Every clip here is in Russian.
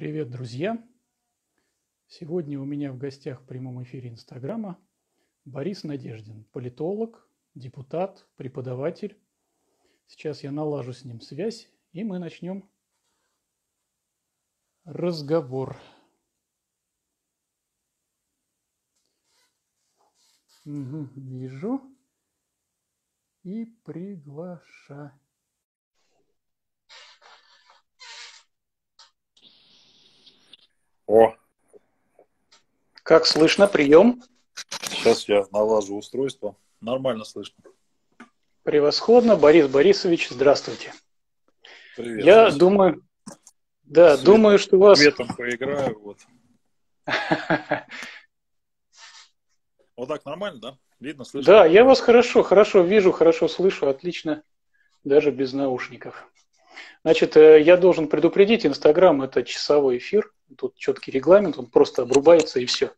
Привет, друзья! Сегодня у меня в гостях в прямом эфире Инстаграма Борис Надеждин, политолог, депутат, преподаватель. Сейчас я налажу с ним связь, и мы начнем разговор. Угу, вижу и приглашаю. О! Как слышно? Прием. Сейчас я налажу устройство. Нормально слышно. Превосходно. Борис Борисович, здравствуйте. Привет. Я думаю, да, думаю, что у вас... Светом поиграю, вот. Вот так нормально, да? Видно, слышно? Да, я вас хорошо вижу, хорошо слышу, отлично, даже без наушников. Значит, я должен предупредить, Инстаграм – это часовой эфир, тут четкий регламент, он просто обрубается и все.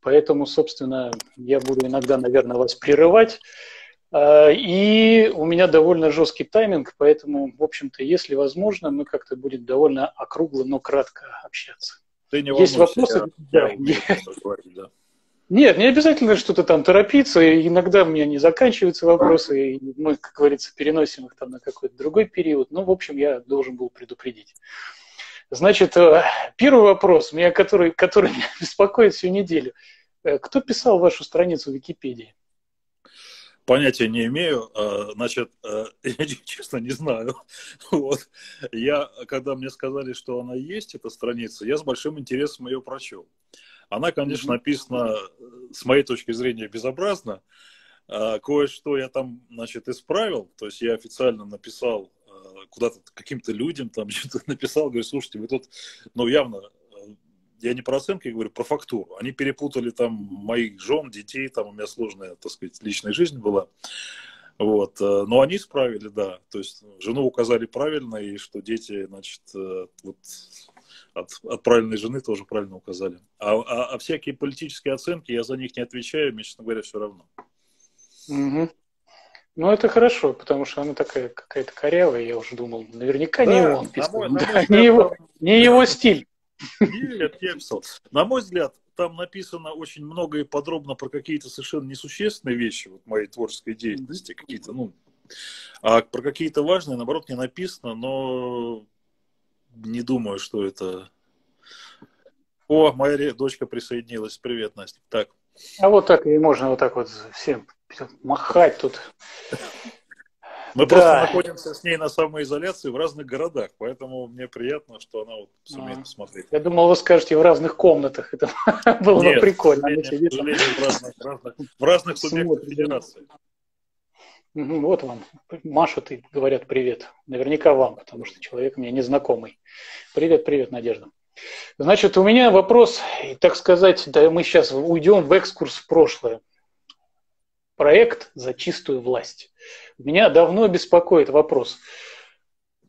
Поэтому, собственно, я буду иногда, наверное, вас прерывать. И у меня довольно жесткий тайминг, поэтому, в общем-то, если возможно, мы как-то будем довольно округло, но кратко общаться. Ты не волнуйся, есть вопросы? Я... Нет, не обязательно что-то там торопиться, иногда у меня не заканчиваются вопросы, и мы, как говорится, переносим их там на какой-то другой период, но, в общем, я должен был предупредить. Значит, первый вопрос, который меня беспокоит всю неделю. Кто писал вашу страницу в Википедии? Понятия не имею, значит, я честно не знаю. Вот. Я, когда мне сказали, что она есть, эта страница, я с большим интересом ее прочел. Она, конечно, написана, с моей точки зрения, безобразно. Кое-что я там, значит, исправил. То есть я официально написал куда-то каким-то людям, там что-то написал, говорю, слушайте, вы тут, ну, явно, я не про оценки говорю, про фактуру. Они перепутали там моих жен, детей, там у меня сложная, так сказать, личная жизнь была. Вот. Но они исправили, да. То есть жену указали правильно, и что дети, значит, вот... От правильной жены тоже правильно указали. А всякие политические оценки, я за них не отвечаю, мне, честно говоря, все равно. Угу. Ну, это хорошо, потому что она такая какая-то корявая, я уже думал, наверняка да, не его он писал. Не его стиль. Нет, я писал. На мой взгляд, там написано очень много и подробно про какие-то совершенно несущественные вещи вот моей творческой деятельности, какие-то, ну, а про какие-то важные, наоборот, не написано, но... Не думаю, что это... О, моя дочка присоединилась. Привет, Настя. Так. А вот так и можно вот так вот всем махать тут. Мы просто находимся с ней на самоизоляции в разных городах, поэтому мне приятно, что она вот сумеет посмотреть. Я думал, вы скажете, в разных комнатах. Это было бы прикольно. Нет, к сожалению, в разных субъектах федерации. Вот вам машут и говорят привет. Наверняка вам, потому что человек мне незнакомый. Привет, привет, Надежда. Значит, у меня вопрос, так сказать, да, мы сейчас уйдем в экскурс в прошлое. Проект «За чистую власть». Меня давно беспокоит вопрос,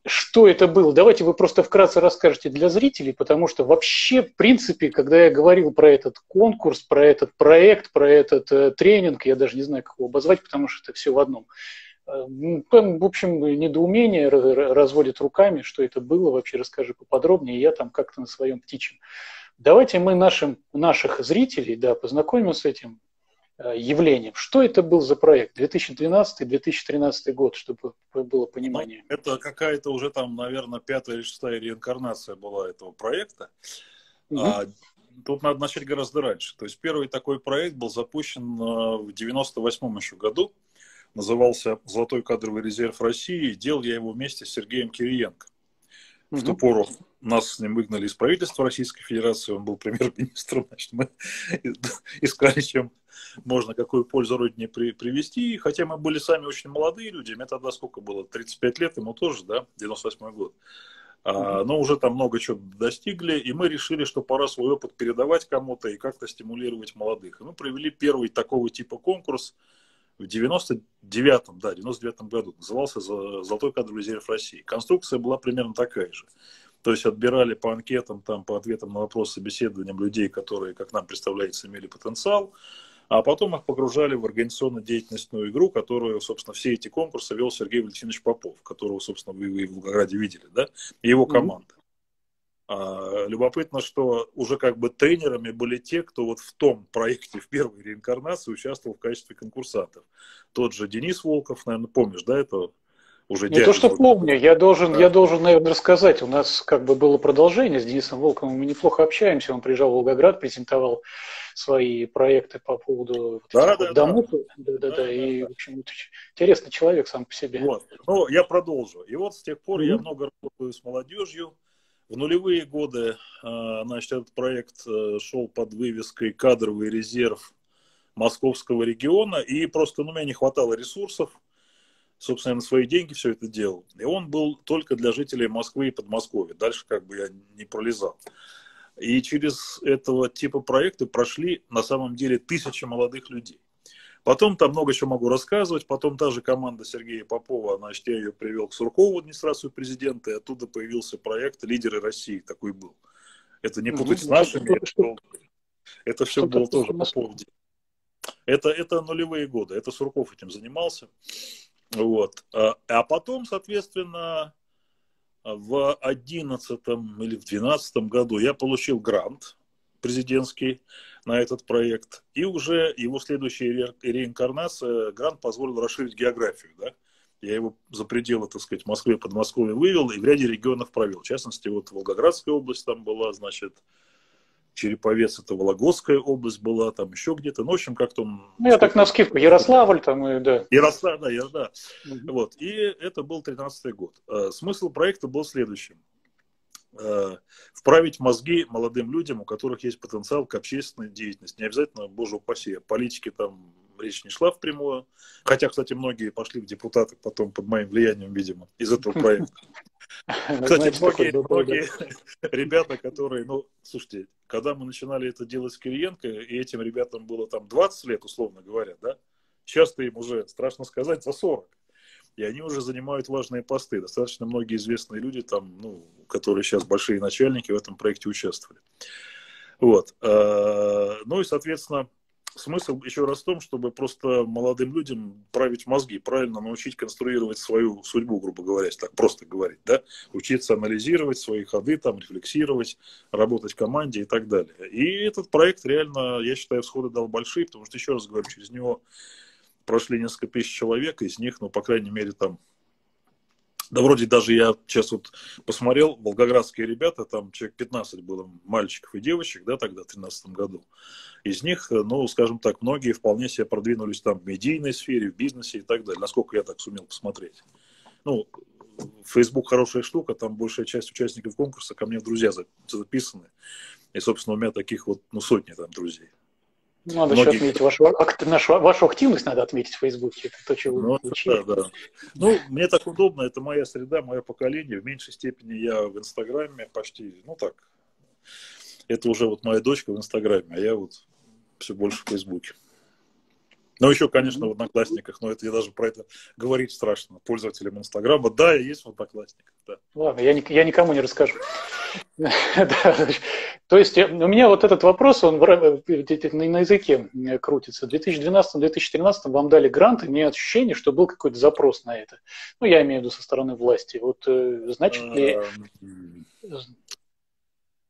что это было. Давайте вы просто вкратце расскажете для зрителей, потому что вообще, в принципе, когда я говорил про этот конкурс, про этот проект, про этот тренинг, я даже не знаю, как его обозвать, потому что это все в одном. В общем, недоумение разводит руками, что это было вообще, расскажи поподробнее, я там как-то на своем птичьем. Давайте мы наших зрителей, да, познакомим с этим явлением. Что это был за проект? 2012-2013 год, чтобы было понимание. Ну, это какая-то уже там, наверное, 5-я или 6-я реинкарнация была этого проекта. Угу. Тут надо начать гораздо раньше. То есть первый такой проект был запущен в 1998 еще году. Назывался «Золотой кадровый резерв России». Делал я его вместе с Сергеем Кириенко. В ту пору нас с ним выгнали из правительства Российской Федерации, он был премьер-министром, значит, мы искали, чем можно, какую пользу родине привести, хотя мы были сами очень молодые люди, мне тогда сколько было, 35 лет, ему тоже, да, 98-й год, но уже там много чего достигли, и мы решили, что пора свой опыт передавать кому-то и как-то стимулировать молодых. И мы провели первый такого типа конкурс в 99-м году, назывался «Золотой кадровый резерв России». Конструкция была примерно такая же. То есть отбирали по анкетам, там, по ответам на вопрос собеседованиям людей, которые, как нам представляется, имели потенциал, а потом их погружали в организационно-деятельностную игру, которую, собственно, все эти конкурсы вел Сергей Валентинович Попов, которого, собственно, вы и в Волгограде видели, да, и его команда. Любопытно, что уже как бы тренерами были те, кто вот в том проекте, в первой реинкарнации, участвовал в качестве конкурсантов. Тот же Денис Волков, наверное, помнишь, да, этого? Уже не то, что помню, я должен, наверное, рассказать. У нас как бы было продолжение с Денисом Волковым, мы неплохо общаемся. Он приезжал в Волгоград, презентовал свои проекты по поводу домов. И, в общем, интересный человек сам по себе. Вот. Ну, я продолжу. И вот с тех пор я много работаю с молодежью. В нулевые годы, значит, этот проект шел под вывеской «Кадровый резерв Московского региона», и просто, ну, у меня не хватало ресурсов. Собственно, на свои деньги все это делал. И он был только для жителей Москвы и Подмосковья. Дальше как бы я не пролезал. И через этого типа проекты прошли на самом деле тысячи молодых людей. Потом там много чего могу рассказывать. Потом та же команда Сергея Попова, значит, я ее привел к Суркову в администрацию президента. И оттуда появился проект «Лидеры России». Такой был. Это не путать с нашими. Это все было тоже Попов. Это нулевые годы. Это Сурков этим занимался. Вот. А потом, соответственно, в 2011 или в 2012 году я получил грант президентский на этот проект. И уже его следующая реинкарнация, грант позволил расширить географию. Да? Я его за пределы, так сказать, Москвы и Подмосковья вывел и в ряде регионов провел. В частности, вот Волгоградская область там была, значит... Череповец, это Вологодская область была, там еще где-то, ну, в общем, как-то... Ну, я так навскидку, Ярославль там, и, да. Ярославль, да, да. Вот, и это был 13-й год. Смысл проекта был следующим. Вправить мозги молодым людям, у которых есть потенциал к общественной деятельности. Не обязательно, боже упаси, о политике там речь не шла впрямую. Хотя, кстати, многие пошли в депутаты потом под моим влиянием, видимо, из этого проекта. Кстати, многие ребята, которые, ну, слушайте, когда мы начинали это делать с Кириенко, и этим ребятам было там 20 лет, условно говоря, да, сейчас-то им уже, страшно сказать, за 40. И они уже занимают важные посты. Достаточно многие известные люди там, ну, которые сейчас большие начальники, в этом проекте участвовали. Вот. Ну и, соответственно, смысл еще раз в том, чтобы просто молодым людям править мозги, правильно научить конструировать свою судьбу, грубо говоря, если так просто говорить, да, учиться анализировать свои ходы, там, рефлексировать, работать в команде и так далее. И этот проект реально, я считаю, всходы дал большие, потому что, еще раз говорю, через него прошли несколько тысяч человек, из них, ну, по крайней мере, там, да вроде даже я сейчас вот посмотрел, волгоградские ребята, там человек 15 было, мальчиков и девочек, да, тогда, в 2013 году. Из них, ну, скажем так, многие вполне себе продвинулись там в медийной сфере, в бизнесе и так далее, насколько я так сумел посмотреть. Ну, Facebook хорошая штука, там большая часть участников конкурса ко мне в друзья записаны. И, собственно, у меня таких вот, ну, сотни там друзей. Надо еще отметить вашу активность, надо отметить в Фейсбуке. Это то, чего вы учили. Да, да. Ну, мне так удобно, это моя среда, мое поколение. В меньшей степени я в Инстаграме почти, ну так, это уже вот моя дочка в Инстаграме, а я вот все больше в Фейсбуке. Ну, еще, конечно, в Одноклассниках, но это я даже про это говорить страшно. Пользователям Инстаграма, да, я есть в Одноклассниках. Да. Ладно, я никому не расскажу. То есть у меня вот этот вопрос, он на языке крутится. В 2012-2013 вам дали грант, и мне ощущение, что был какой-то запрос на это. Ну, я имею в виду со стороны власти. Вот, значит ли...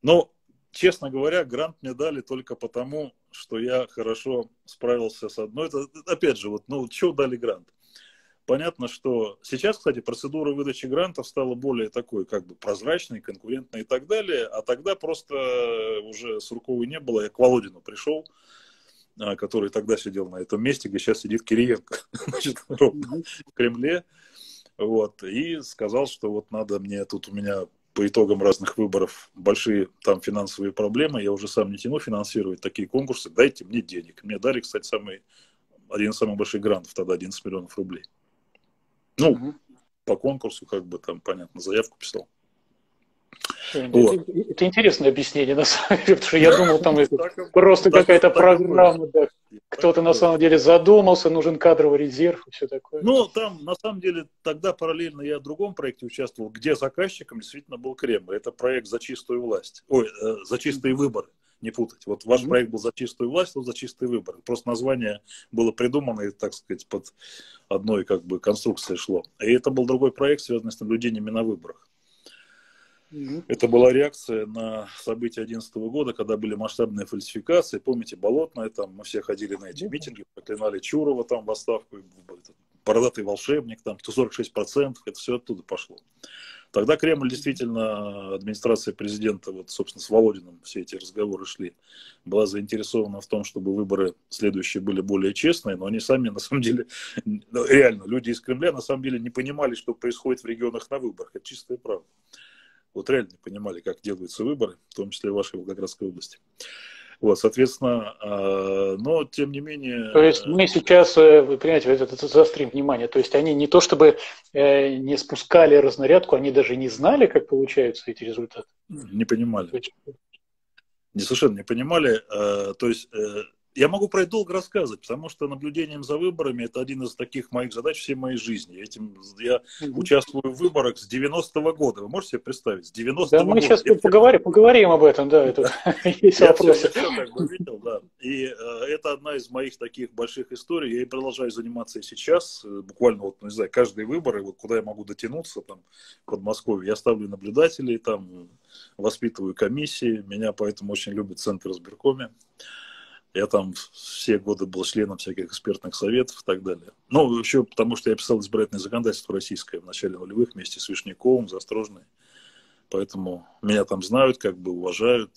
Ну, честно говоря, грант мне дали только потому... что я хорошо справился с одной. Это, опять же, вот, ну, чего дали грант? Понятно, что сейчас, кстати, процедура выдачи грантов стала более такой, как бы, прозрачной, конкурентной и так далее, а тогда просто уже Сурковой не было, я к Володину пришел, который тогда сидел на этом месте, где сейчас сидит Кириенко, значит, в Кремле, вот, и сказал, что вот надо мне, тут у меня по итогам разных выборов большие там финансовые проблемы, я уже сам не тяну финансировать такие конкурсы, дайте мне денег. Мне дали, кстати, один из самых больших грантов тогда, 11 миллионов рублей. Ну, по конкурсу, как бы там, понятно, заявку писал. Вот. Это интересное объяснение, на самом деле, потому что я думал, там это просто какая-то программа, да. Кто-то на самом деле задумался, нужен кадровый резерв и все такое. Ну, там, на самом деле, тогда параллельно я в другом проекте участвовал, где заказчиком действительно был Кремль. Это проект «За чистую власть». Ой, «За чистые выборы», не путать. Вот ваш проект был «За чистую власть», вот «За чистые выборы». Просто название было придумано, и, так сказать, под одной, как бы, конструкцией шло. И это был другой проект, связанный с наблюдениями на выборах. Это была реакция на события 2011 года, когда были масштабные фальсификации. Помните, Болотное, там мы все ходили на эти митинги, проклинали Чурова там в отставку, бородатый волшебник, там 146%, это все оттуда пошло. Тогда Кремль действительно, администрация президента, вот, собственно, с Володиным все эти разговоры шли, была заинтересована в том, чтобы выборы следующие были более честные, но они сами, на самом деле, реально, люди из Кремля, на самом деле, не понимали, что происходит в регионах на выборах. Это чистая правда. Вот реально не понимали, как делаются выборы, в том числе в вашей Волгоградской области. Вот, соответственно, но тем не менее... То есть мы сейчас, вы понимаете, это заострим внимание, то есть они не то чтобы не спускали разнарядку, они даже не знали, как получаются эти результаты. Не понимали. Не, совершенно не понимали. То есть я могу про это долго рассказывать, потому что наблюдением за выборами это один из таких моих задач всей моей жизни. Я участвую в выборах с 90-го года. Вы можете себе представить? С 90-го года. Да, мы сейчас поговорим об этом, да. Есть вопросы. И это одна из моих таких больших историй. Я и продолжаю заниматься и сейчас. Буквально, вот, не знаю, каждые выборы, вот куда я могу дотянуться, там, в Подмосковье. Я ставлю наблюдателей, там, воспитываю комиссии. Меня поэтому очень любит Центр избиркома. Я там все годы был членом всяких экспертных советов и так далее. Ну, еще потому, что я писал избирательное законодательство российское в начале нулевых вместе с Вишняковым, Застрожной. Поэтому меня там знают, как бы уважают.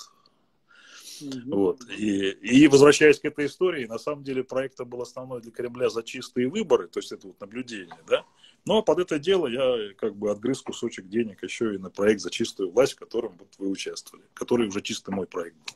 Вот. И возвращаясь к этой истории, на самом деле проект был основной для Кремля за чистые выборы, то есть это вот наблюдение, да. Но под это дело я как бы отгрыз кусочек денег еще и на проект за чистую власть, в котором вот вы участвовали, который уже чисто мой проект был.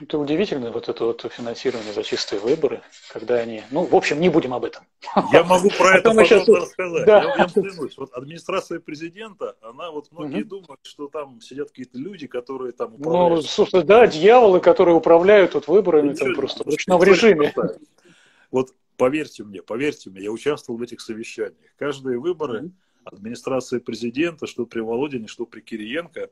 Это удивительно, вот это вот финансирование за чистые выборы, когда они... Ну, в общем, не будем об этом. Я могу про это подробно рассказать. Да. Я клянусь. Вот администрация президента, она вот многие думают, что там сидят какие-то люди, которые там управляют. Ну, собственно, да, дьяволы, которые управляют вот выборами там просто в ручном режиме. Вот поверьте мне, я участвовал в этих совещаниях. Каждые выборы администрации президента, что при Володине, что при Кириенко,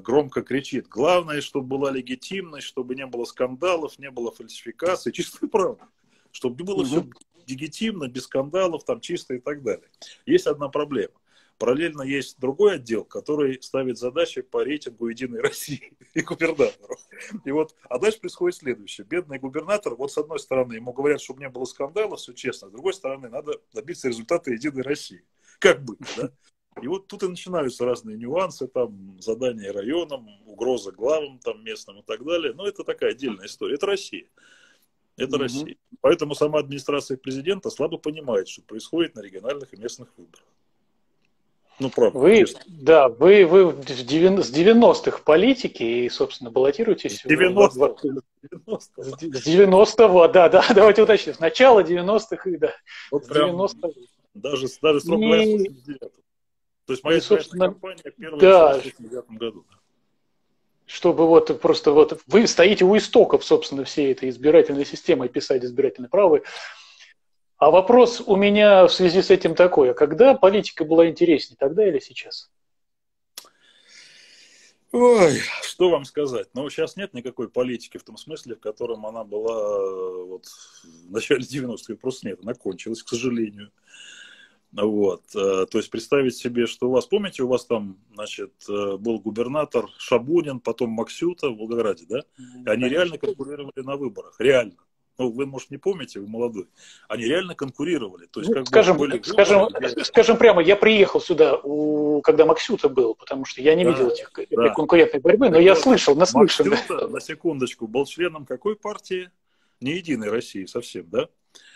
громко кричит. Главное, чтобы была легитимность, чтобы не было скандалов, не было фальсификаций, чистая правда. Чтобы было все легитимно, без скандалов, там чисто и так далее. Есть одна проблема. Параллельно есть другой отдел, который ставит задачи по рейтингу «Единой России» и губернатору. И вот, а дальше происходит следующее. Бедный губернатор, вот с одной стороны, ему говорят, чтобы не было скандалов, все честно, с другой стороны, надо добиться результата «Единой России». Как быть, да? И вот тут и начинаются разные нюансы, там, задания районам, угроза главам там, местным и так далее. Но это такая отдельная история. Это Россия. Это Россия. Поэтому сама администрация президента слабо понимает, что происходит на региональных и местных выборах. Ну, правда. Вы с 90-х политики и, собственно, баллотируетесь. С 90-го, да, давайте уточним. С начала 90-х и да. Вот с 90-х. Даже с 89-го. То есть моя компания первая в 1999 году. Чтобы вот просто вот вы стоите у истоков, собственно, всей этой избирательной системы и писать избирательные правы. А вопрос у меня в связи с этим такой: а когда политика была интереснее, тогда или сейчас? Ой, что вам сказать? Ну, сейчас нет никакой политики в том смысле, в котором она была вот в начале 90-х. Просто нет, она кончилась, к сожалению. Вот, то есть представить себе, что у вас, помните, у вас там, значит, был губернатор Шабунин, потом Максюта в Волгограде, да? И они реально конкурировали на выборах, реально. Ну, вы, может, не помните, вы молодой. Они реально конкурировали. То есть, ну, как скажем прямо, я приехал сюда, когда Максюта был, потому что я не видел этих конкурентной борьбы, но я слышал, наслышал. Максюта, на секундочку, был членом какой партии? Не «Единой России» совсем, да?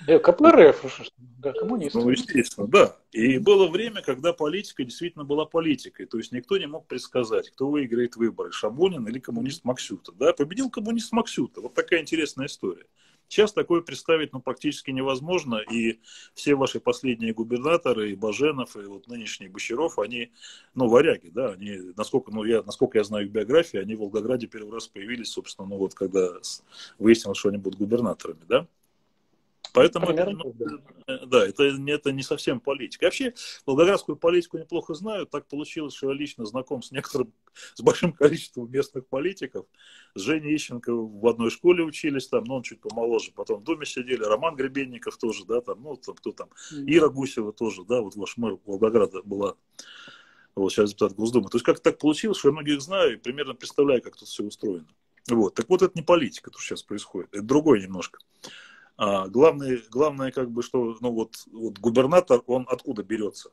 КПРФ, да, коммунисты. Ну, естественно, да. И было время, когда политика действительно была политикой. То есть никто не мог предсказать, кто выиграет выборы, Шабунин или коммунист Максюта. Да? Победил коммунист Максюта. Вот такая интересная история. Сейчас такое представить, ну, практически невозможно. И все ваши последние губернаторы, и Баженов, и вот нынешний Бущеров, они, ну, варяги, да, они, насколько я знаю их биографии, они в Волгограде первый раз появились, собственно, ну, вот когда выяснилось, что они будут губернаторами, да. Поэтому это не совсем политика. Вообще, волгоградскую политику неплохо знаю. Так получилось, что я лично знаком с большим количеством местных политиков. С Женей Ищенко в одной школе учились, там, но он чуть помоложе. Потом в Думе сидели. Роман Гребенников тоже, да, там, ну, кто там, Ира Гусева тоже, да, вот ваш мэр Волгограда была. вот сейчас депутат Госдумы. То есть как-то так получилось, что я многих знаю и примерно представляю, как тут все устроено. Вот. Так вот, это не политика, то, что сейчас происходит, это другое немножко. А главное, как бы, что ну, вот губернатор, он откуда берется?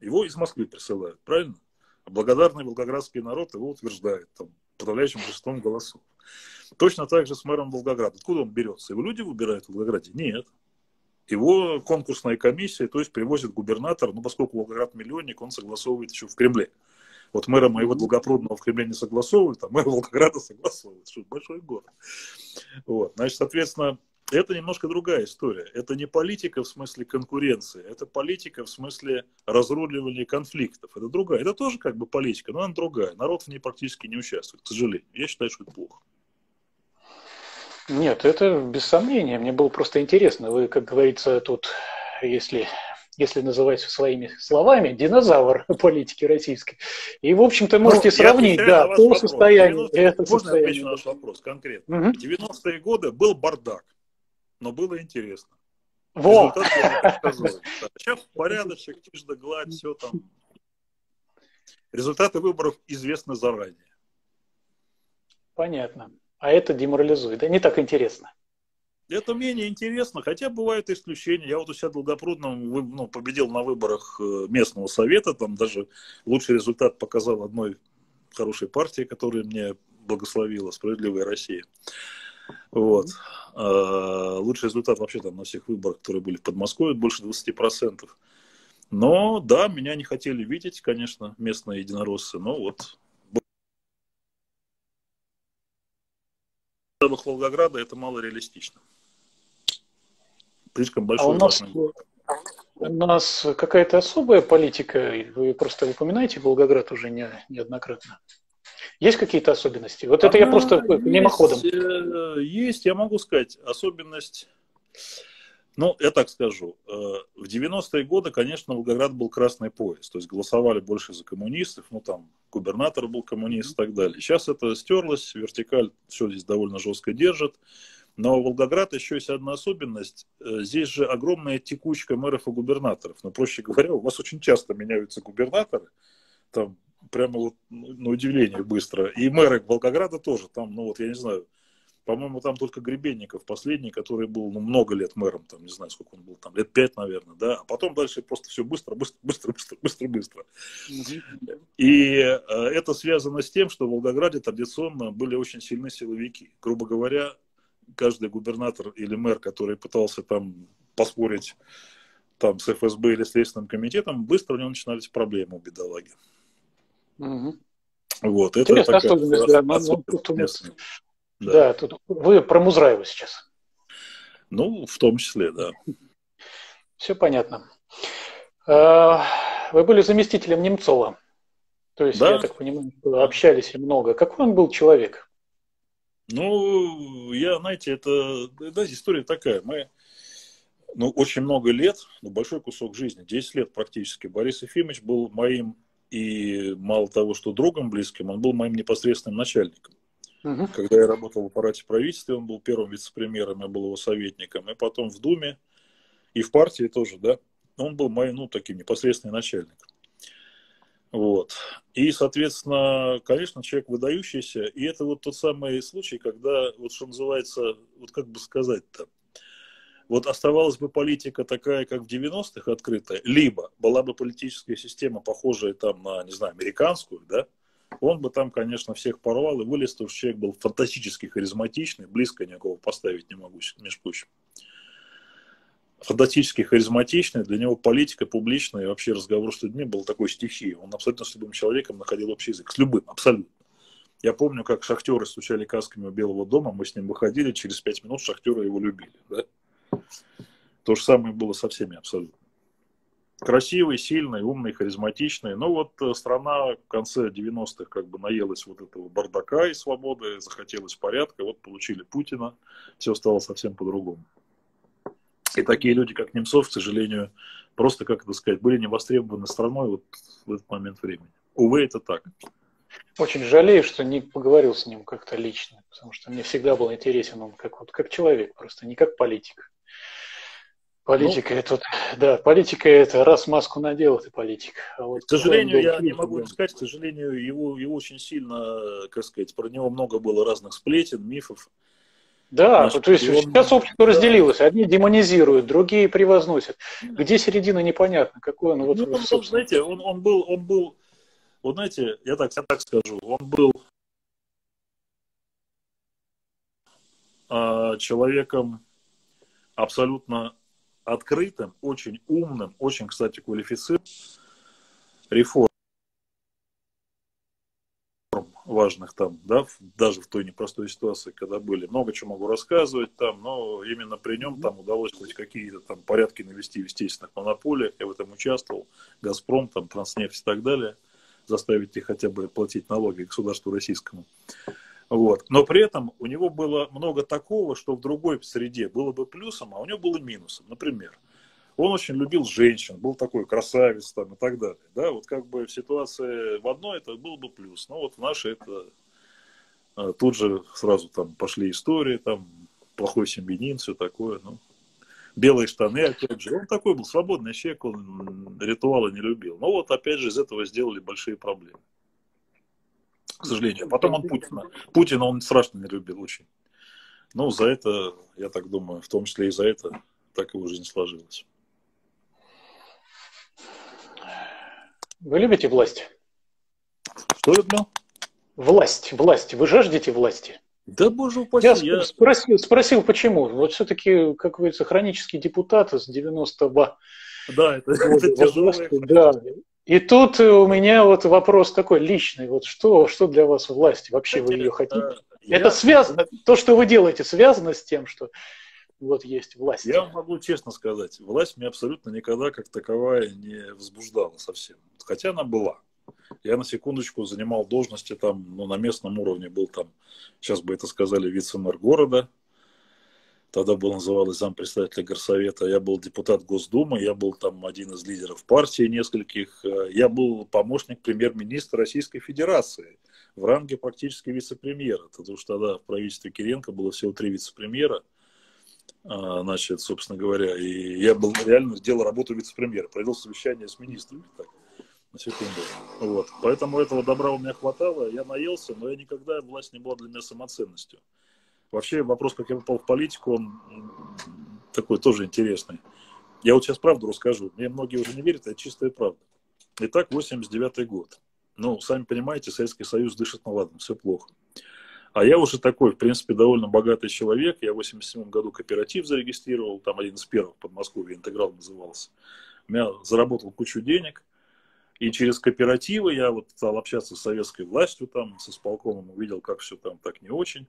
Его из Москвы присылают, правильно? А благодарный волгоградский народ его утверждает, там, подавляющим большинством голосов. Точно так же с мэром Волгограда. Откуда он берется? Его люди выбирают в Волгограде? Нет. Его конкурсная комиссия, то есть привозит губернатор, но поскольку Волгоград миллионник, он согласовывает еще в Кремле. Вот мэра моего Долгопрудного в Кремле не согласовывают, а мэра Волгограда согласовывают. Что большой город. Вот. Значит, соответственно, это немножко другая история. Это не политика в смысле конкуренции, это политика в смысле разруливания конфликтов. Это другая. Это тоже как бы политика, но она другая. Народ в ней практически не участвует, к сожалению. Я считаю, что это плохо. Нет, это без сомнения. Мне было просто интересно. Вы, как говорится, тут, если называть своими словами, динозавр политики российской. И, в общем-то, можете сравнить, да, по состоянию. Можно ответить на ваш вопрос конкретно? Угу. В 90-е годы был бардак, но было интересно. Во! Сейчас порядочек, тишь да гладь, все там. Результаты выборов известны заранее. Понятно. А это деморализует. Да не так интересно. Это менее интересно, хотя бывают исключения. Я вот у себя в Долгопрудном победил на выборах местного совета. Там даже лучший результат показал одной хорошей партии, которая мне благословила, «Справедливая Россия». Вот. Лучший результат вообще там на всех выборах, которые были в Подмосковье, больше 20%. Но да, меня не хотели видеть, конечно, местные единороссы, но вот. Волгограда это мало реалистично. Слишком большой. А у нас какая-то особая политика, вы просто упоминаете Волгоград уже неоднократно. Есть какие-то особенности? Вот это я просто мимоходом. Есть, я могу сказать, особенность. Ну, я так скажу. В 90-е годы, конечно, Волгоград был красный пояс. То есть голосовали больше за коммунистов. Ну, там, губернатор был коммунист и так далее. Сейчас это стерлось. Вертикаль все здесь довольно жестко держит. Но Волгоград еще есть одна особенность. Здесь же огромная текучка мэров и губернаторов. Но, проще говоря, у вас очень часто меняются губернаторы. Там прямо вот на удивление быстро. И мэры Волгограда тоже. Там, ну, вот я не знаю. По-моему, там только Гребенников последний, который был много лет мэром, там, не знаю, сколько он был, там, лет 5, наверное, да, а потом дальше просто все быстро. И это связано с тем, что в Волгограде традиционно были очень сильны силовики. Грубо говоря, каждый губернатор или мэр, который пытался там поспорить там, с ФСБ или Следственным комитетом, быстро у него начинались проблемы у бедолаги. Угу. Вот, это такая особенность. Да, тут вы про Музраева сейчас. Ну, в том числе, да. Все понятно. Вы были заместителем Немцова. То есть, да? Я так понимаю, общались и много. Какой он был человек? Ну, я, знаете, это да, история такая. Мы очень много лет, большой кусок жизни, 10 лет практически, Борис Ефимович был моим, и мало того, что другом близким, он был моим непосредственным начальником. Когда я работал в аппарате правительства, он был первым вице-премьером, я был его советником, и потом в Думе, и в партии тоже, да, он был моим, таким непосредственным начальником. Вот. И, соответственно, конечно, человек выдающийся, и это вот тот самый случай, когда, вот что называется, вот как бы сказать-то, вот оставалась бы политика такая, как в 90-х открытая, либо была бы политическая система, похожая там на, не знаю, американскую, да, он бы там, конечно, всех порвал и вылез, потому что человек был фантастически харизматичный, близко никого поставить не могу, между прочим. Фантастически харизматичный, для него политика публичная и вообще разговор с людьми был такой стихией. Он абсолютно с любым человеком находил общий язык, с любым, абсолютно. Я помню, как шахтеры стучали касками у Белого дома, мы с ним выходили, через 5 минут шахтеры его любили. Да? То же самое было со всеми абсолютно. Красивый, сильный, умный, харизматичный. Но вот страна в конце 90-х как бы наелась вот этого бардака и свободы, захотелось порядка, вот получили Путина, все стало совсем по-другому. И такие люди, как Немцов, к сожалению, просто, как это сказать, были не востребованы страной вот в этот момент времени. Увы, это так. Очень жалею, что не поговорил с ним как-то лично, потому что мне всегда был интересен он как человек, просто не как политик. Политика, ну, это, да, политика это раз маску надел, это политик. А вот к сожалению, я не могу это сказать, к сожалению, его очень сильно, как сказать, про него много было разных сплетен, мифов. Да, то есть сейчас общество разделилось, одни демонизируют, другие превозносят. Где середина, непонятно, какой он вот. Ну, он, знаете, он был, вот знаете, я так скажу, он был человеком абсолютно открытым, очень умным, очень, кстати, квалифицированным, реформ важных там, да, даже в той непростой ситуации, когда были. Много чего могу рассказывать там, но именно при нем там удалось хоть какие-то там порядки навести в естественных монополиях. Я в этом участвовал. Газпром, там, Транснефть и так далее. Заставить их хотя бы платить налоги государству российскому. Вот. Но при этом у него было много такого, что в другой среде было бы плюсом, а у него было минусом. Например, он очень любил женщин, был такой красавец там и так далее. Да, вот как бы в ситуации в одной это был бы плюс, но вот в нашей это тут же сразу там пошли истории, там плохой семьянин, все такое. Ну, белые штаны, опять же. Он такой был свободный человек, он ритуалы не любил. Но вот опять же из этого сделали большие проблемы. К сожалению. Потом он Путина он страшно не любил очень. Ну, за это, я так думаю, в том числе и за это так его жизнь сложилась. Вы любите власть? Что люблю? Власть. Вы жаждете власти? Да, боже упаси. Я спросил, почему. Вот все-таки, как говорится, хронический депутат с 90-го. Да, это тяжелое. Да. И тут у меня вот вопрос такой личный. Вот что для вас власть? Вообще вы ее хотите? Это связано, то, что вы делаете, связано с тем, что вот есть власть. Я вам могу честно сказать, власть меня абсолютно никогда как таковая не возбуждала совсем. Хотя она была. Я на секундочку занимал должности там, ну, на местном уровне был там, сейчас бы это сказали, вице-мэр города. Тогда был называлось зампредседателя горсовета. Я был депутат Госдумы, я был там один из лидеров партии нескольких. Я был помощник премьер-министра Российской Федерации в ранге практически вице-премьера. Потому что тогда в правительстве Кириенко было всего 3 вице-премьера. Значит, собственно говоря, и я был реально сделал работу вице-премьера, провел совещание с министрами. Так, на секунду. Вот. Поэтому этого добра у меня хватало, я наелся, но я никогда власть не была для меня самоценностью. Вообще вопрос, как я попал в политику, он такой тоже интересный. Я вот сейчас правду расскажу, мне многие уже не верят, это чистая правда. Итак, 89-й год. Ну, сами понимаете, Советский Союз дышит на ладан, все плохо. А я уже такой, в принципе, довольно богатый человек. Я в 87 году кооператив зарегистрировал, там один из первых в Подмосковье, «Интеграл» назывался. У меня заработал кучу денег. И через кооперативы я вот стал общаться с советской властью, там, с исполкомом, увидел, как все там так не очень.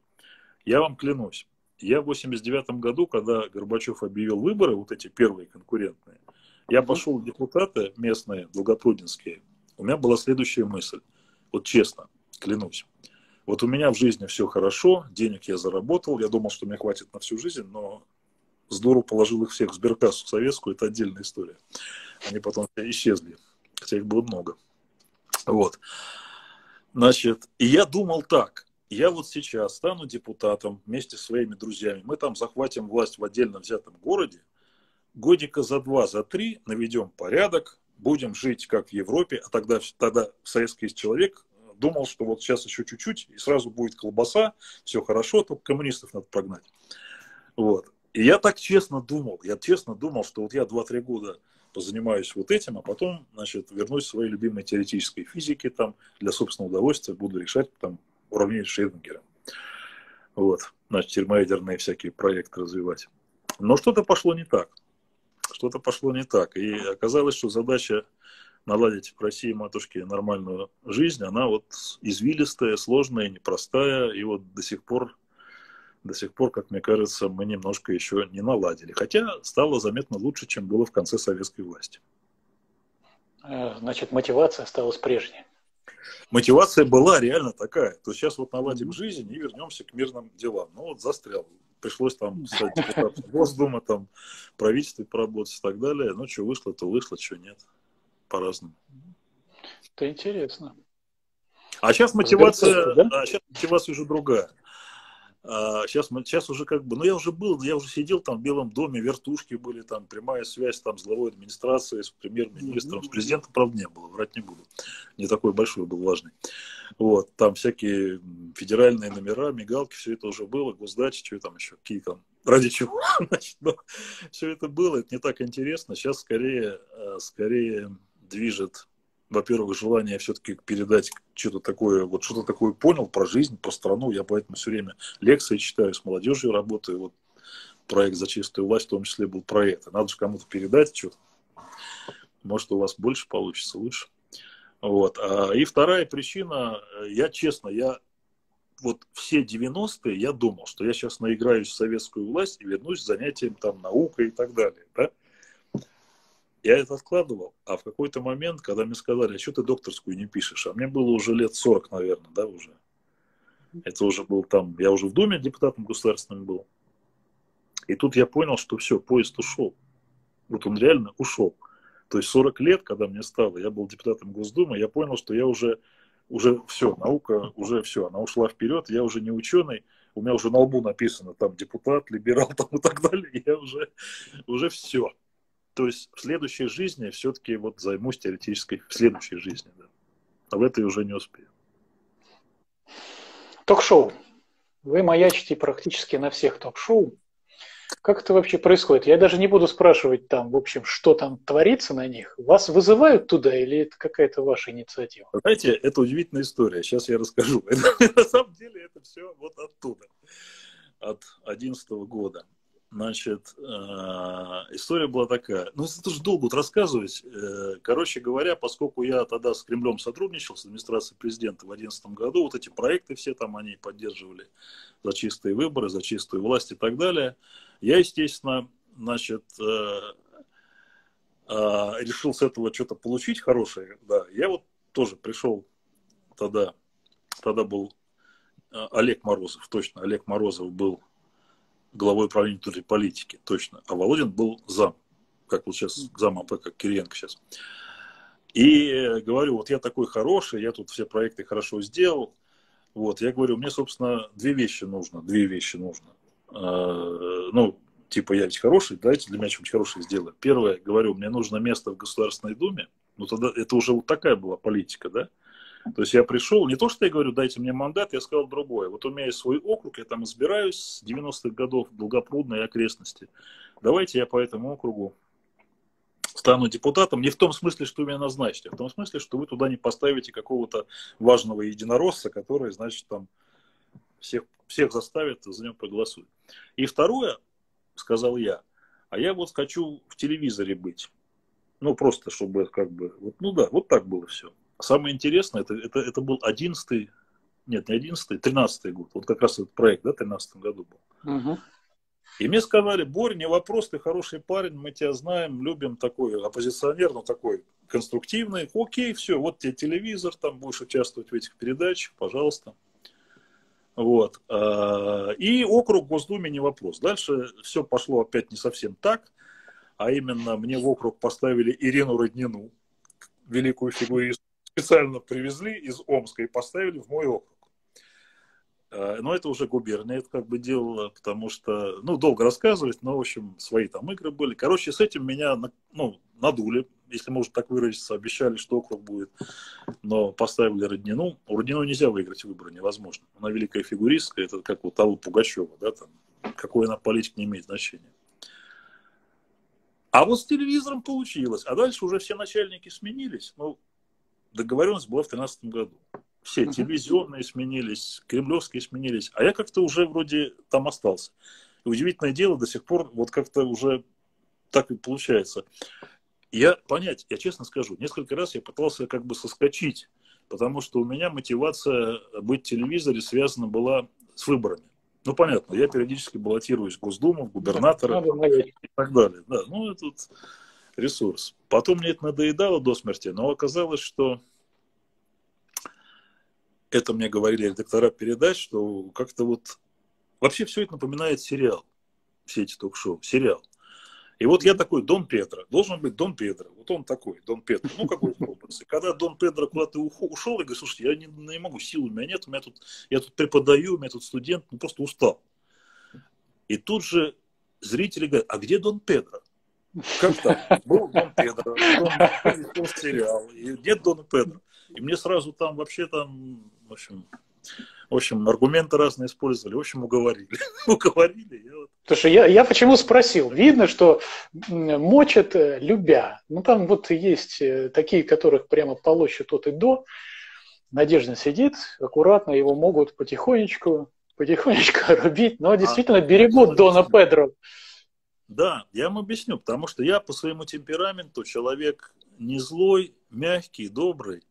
Я вам клянусь, я в 89 году, когда Горбачев объявил выборы, вот эти первые конкурентные, я пошел в депутаты местные, долгопрудинские. У меня была следующая мысль, вот честно, клянусь. Вот у меня в жизни все хорошо, денег я заработал, я думал, что мне хватит на всю жизнь, но здорово положил их всех в сберкассу советскую, это отдельная история. Они потом исчезли, хотя их было много. Вот. Значит, и я думал так, я вот сейчас стану депутатом вместе со своими друзьями, мы там захватим власть в отдельно взятом городе, годика за 2, за 3 наведем порядок, будем жить как в Европе, а тогда советский человек думал, что вот сейчас еще чуть-чуть, и сразу будет колбаса, все хорошо, только коммунистов надо прогнать. Вот. И я так честно думал, что вот я 2-3 года позанимаюсь вот этим, а потом, значит, вернусь к своей любимой теоретической физике, там, для собственного удовольствия буду решать, там, уравнение с Шрёдингером. Вот. Значит, термоядерные всякие проекты развивать. Но что-то пошло не так. И оказалось, что задача наладить в России, матушке, нормальную жизнь, она вот извилистая, сложная, непростая, и вот до сих пор, как мне кажется, мы немножко еще не наладили. Хотя стало заметно лучше, чем было в конце советской власти. Значит, мотивация осталась прежней. Мотивация была реально такая. То есть сейчас вот наладим жизнь и вернемся к мирным делам. Ну вот застрял. Пришлось там стать депутатом Госдумы, там в правительстве поработать и так далее. Ну, что вышло, то вышло, что нет. По-разному. Это интересно. А сейчас мотивация уже другая. Сейчас уже как бы, ну я уже сидел там в Белом доме, вертушки были, там прямая связь там с главой администрации, с премьер-министром, с президентом, правда, не было, врать не буду. Не такой большой был, важный. Вот, там всякие федеральные номера, мигалки, все это уже было, госдачи, что там еще, какие там, ради чего, значит, все это было, это не так интересно. Сейчас скорее движет, во-первых, желание все-таки передать что-то такое, вот что-то такое понял про жизнь, про страну. Я поэтому все время лекции читаю, с молодежью работаю. Вот проект «За чистую власть» в том числе был про это. Надо же кому-то передать что-то. Может, у вас больше получится, лучше. Вот. И вторая причина, я честно, вот все 90-е я думал, что я сейчас наиграюсь в советскую власть и вернусь к занятиям там наукой и так далее, да? Я это откладывал, а в какой-то момент, когда мне сказали, а что ты докторскую не пишешь, а мне было уже лет 40, наверное, да, уже. Это уже был там, я уже в Думе депутатом государственным был. И тут я понял, что все, поезд ушел. Вот он реально ушел. То есть 40 лет, когда мне стало, я был депутатом Госдумы, я понял, что я уже все, наука уже все, она ушла вперед, я уже не ученый. У меня уже на лбу написано там депутат, либерал там и так далее, я уже все. То есть в следующей жизни все-таки вот займусь теоретической, в следующей жизни, да. А в этой уже не успею. Ток-шоу. Вы маячите практически на всех ток-шоу. Как это вообще происходит? Я даже не буду спрашивать там, в общем, что там творится на них. Вас вызывают туда или это какая-то ваша инициатива? Знаете, это удивительная история. Сейчас я расскажу. На самом деле это все вот оттуда. От 2011 года. Значит, история была такая. Ну, это же долго рассказывать. Короче говоря, поскольку я тогда с Кремлем сотрудничал, с администрацией президента в 2011 году, вот эти проекты все там, они поддерживали за чистые выборы, за чистую власть и так далее. Я, естественно, значит, решил с этого что-то получить хорошее. Да. Я вот тоже пришел тогда был Олег Морозов, точно, Олег Морозов был главой управления внутренней политики, точно. А Володин был зам, как вот сейчас зам АП, как Кириенко сейчас. И говорю, вот я такой хороший, я тут все проекты хорошо сделал. Вот, я говорю, мне, собственно, две вещи нужно. Ну, типа, я ведь хороший, дайте для меня что-нибудь хорошее сделаю. Первое, говорю, мне нужно место в Государственной Думе. Ну, тогда это уже вот такая была политика, да? То есть я пришел, не то, что я говорю, дайте мне мандат, я сказал другое. Вот у меня есть свой округ, я там избираюсь с 90-х годов, Долгопрудной окрестности. Давайте я по этому округу стану депутатом. Не в том смысле, что меня назначите, а в том смысле, что вы туда не поставите какого-то важного единоросса, который, значит, там всех заставит, за него проголосует. И второе, сказал я, а я вот хочу в телевизоре быть. Ну, просто, чтобы как бы, вот, ну да, вот так было все. Самое интересное, это был 11-й, нет, не 11-й, 13-й год. Вот как раз этот проект, да, в 13-м году был. Угу. И мне сказали, Борь, не вопрос, ты хороший парень, мы тебя знаем, любим, такой оппозиционер, но такой конструктивный. Окей, все, вот тебе телевизор, там будешь участвовать в этих передачах, пожалуйста. Вот. И округ в Госдуме не вопрос. Дальше все пошло опять не совсем так, а именно мне в округ поставили Ирину Роднину, великую фигуристку. Специально привезли из Омска и поставили в мой округ. Но это уже губерния, это как бы делала, потому что, ну, долго рассказывать, но, в общем, свои там игры были. Короче, с этим меня, ну, надули, если можно так выразиться, обещали, что округ будет, но поставили Роднину. У Роднину нельзя выиграть выборы, невозможно. Она великая фигуристка, это как у того Пугачева, да, там, какой она политик, не имеет значения. А вот с телевизором получилось, а дальше уже все начальники сменились, ну, договоренность была в 2013 году. Все телевизионные сменились, кремлевские сменились, а я как-то уже вроде там остался. И удивительное дело, до сих пор вот как-то уже так и получается. Я честно скажу, несколько раз я пытался как бы соскочить, потому что у меня мотивация быть в телевизоре связана была с выборами. Ну, понятно, я периодически баллотируюсь в Госдуму, в губернатора и так далее. Да, ну, это вот ресурс. Потом мне это надоедало до смерти, но оказалось, что это мне говорили редактора передач, что как-то вот вообще все это напоминает сериал, все эти ток-шоу, сериал. И вот я такой Дон Педро, должен быть Дон Педро, вот он такой, Дон Педро, ну какой-то конце. Когда Дон Педро куда-то ушел, я говорю, слушайте, я не могу, сил у меня нет, я тут преподаю, у меня тут студент, ну просто устал. И тут же зрители говорят, а где Дон Педро? Как так? Был Дон Педро, был сериал, и нет Дона Педро. И мне сразу там вообще там, в общем, аргументы разные использовали, в общем, уговорили. Слушай, я почему спросил? Видно, что мочат любя. Ну, там вот есть такие, которых прямо полощут от и до. Надежда сидит, аккуратно, его могут потихонечку рубить, но действительно берегут Дона Педро. Да, я вам объясню, потому что я по своему темпераменту человек не злой, мягкий, добрый.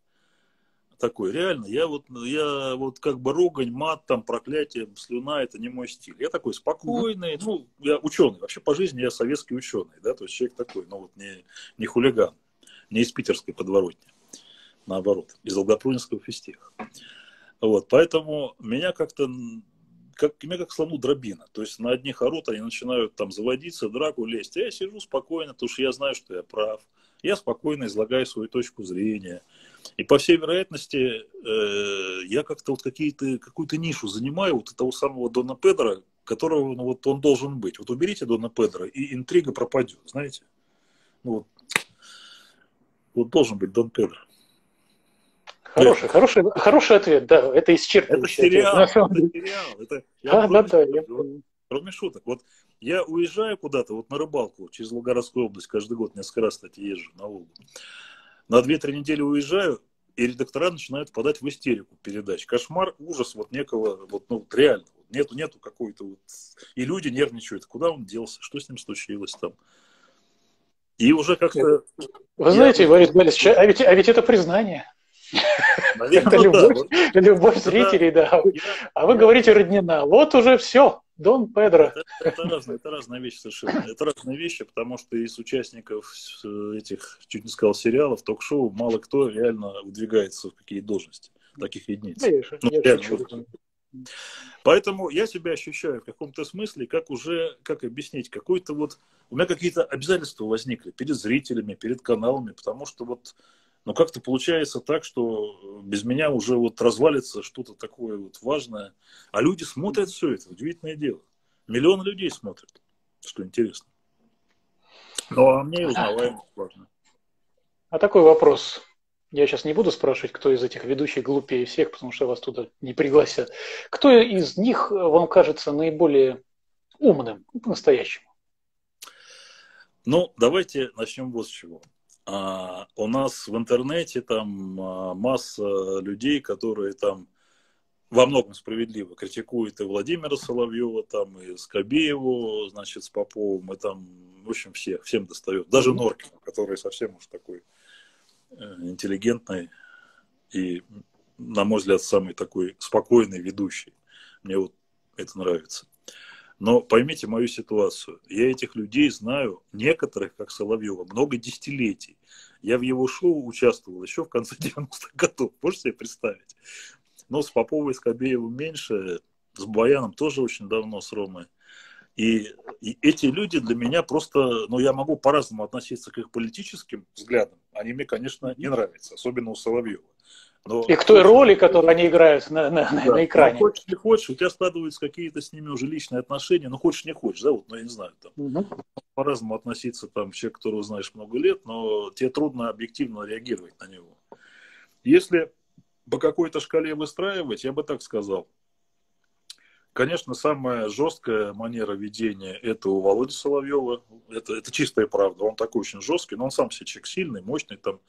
Такой, реально, я вот как бы ругань, мат, там, проклятие, слюна, это не мой стиль. Я такой спокойный, ну, я ученый, вообще по жизни я советский ученый, да, то есть человек такой, ну, вот не хулиган, не из питерской подворотни, наоборот, из Долгопрудинского физтеха. Вот, поэтому меня как-то, меня как слону дробина, то есть на одних орут, они начинают там заводиться, драку лезть, а я сижу спокойно, потому что я знаю, что я прав, я спокойно излагаю свою точку зрения. И по всей вероятности, я как-то вот какую-то нишу занимаю вот того самого Дона Педро, которого ну, вот он должен быть. Вот уберите Дона Педро, и интрига пропадет, знаете. Ну, вот должен быть Дон Педро. Хороший ответ, да, это исчерпывающий ответ. Это сериал. Кроме шуток, вот я уезжаю куда-то, вот на рыбалку, через Волгоградскую область, каждый год несколько раз, кстати, езжу на Волгу. На 2-3 недели уезжаю, и редактора начинают впадать в истерику передач. Кошмар, ужас вот некого, вот, ну, реально. Нету какой-то вот... И люди нервничают. Куда он делся? Что с ним случилось там? И уже как-то... Вы знаете, Борис Борисович, а ведь это признание. Наверное, любовь зрителей, да. А вы говорите Роднина. Вот уже все. Дон Педро. Это разные вещи совершенно. Это разные вещи, потому что из участников этих, чуть не сказал, сериалов, ток-шоу, мало кто реально выдвигается в какие должности. Таких единиц. Поэтому я себя ощущаю в каком-то смысле, как объяснить, какой-то вот... У меня какие-то обязательства возникли перед зрителями, перед каналами, потому что вот, ну, как-то получается так, что без меня уже вот развалится что-то такое вот важное. А люди смотрят все это. Удивительное дело. Миллион людей смотрят, что интересно. Ну, а мне узнаваемость важна. А такой вопрос. Я сейчас не буду спрашивать, кто из этих ведущих глупее всех, потому что вас туда не пригласят. Кто из них вам кажется наиболее умным, по-настоящему? Ну, давайте начнем вот с чего. У нас в интернете там масса людей, которые там во многом справедливо критикуют и Владимира Соловьева, там, и Скобееву, значит, с Поповым, и там, в общем, всем достает. Даже Норкина, который совсем уж такой интеллигентный и, на мой взгляд, самый такой спокойный ведущий. Мне вот это нравится. Но поймите мою ситуацию. Я этих людей знаю, некоторых, как Соловьева, много десятилетий. Я в его шоу участвовал еще в конце 90-х годов. Можете себе представить? Но с Поповой и Скобеевым меньше, с Баяном тоже очень давно, с Ромой. И эти люди для меня просто... Ну, я могу по-разному относиться к их политическим взглядам. Они мне, конечно, не нравятся, особенно у Соловьева. Но... И к той роли, которую они играют на экране. Ну, хочешь, не хочешь, у тебя складываются какие-то с ними уже личные отношения. Ну, хочешь, не хочешь, да, вот, ну, я не знаю. Там, по-разному относиться, там, человек, которого знаешь много лет, но тебе трудно объективно реагировать на него. Если по какой-то шкале выстраивать, я бы так сказал. Конечно, самая жесткая манера ведения – это у Володи Соловьева. Это чистая правда. Он такой очень жесткий, но он сам себе человек сильный, мощный, там,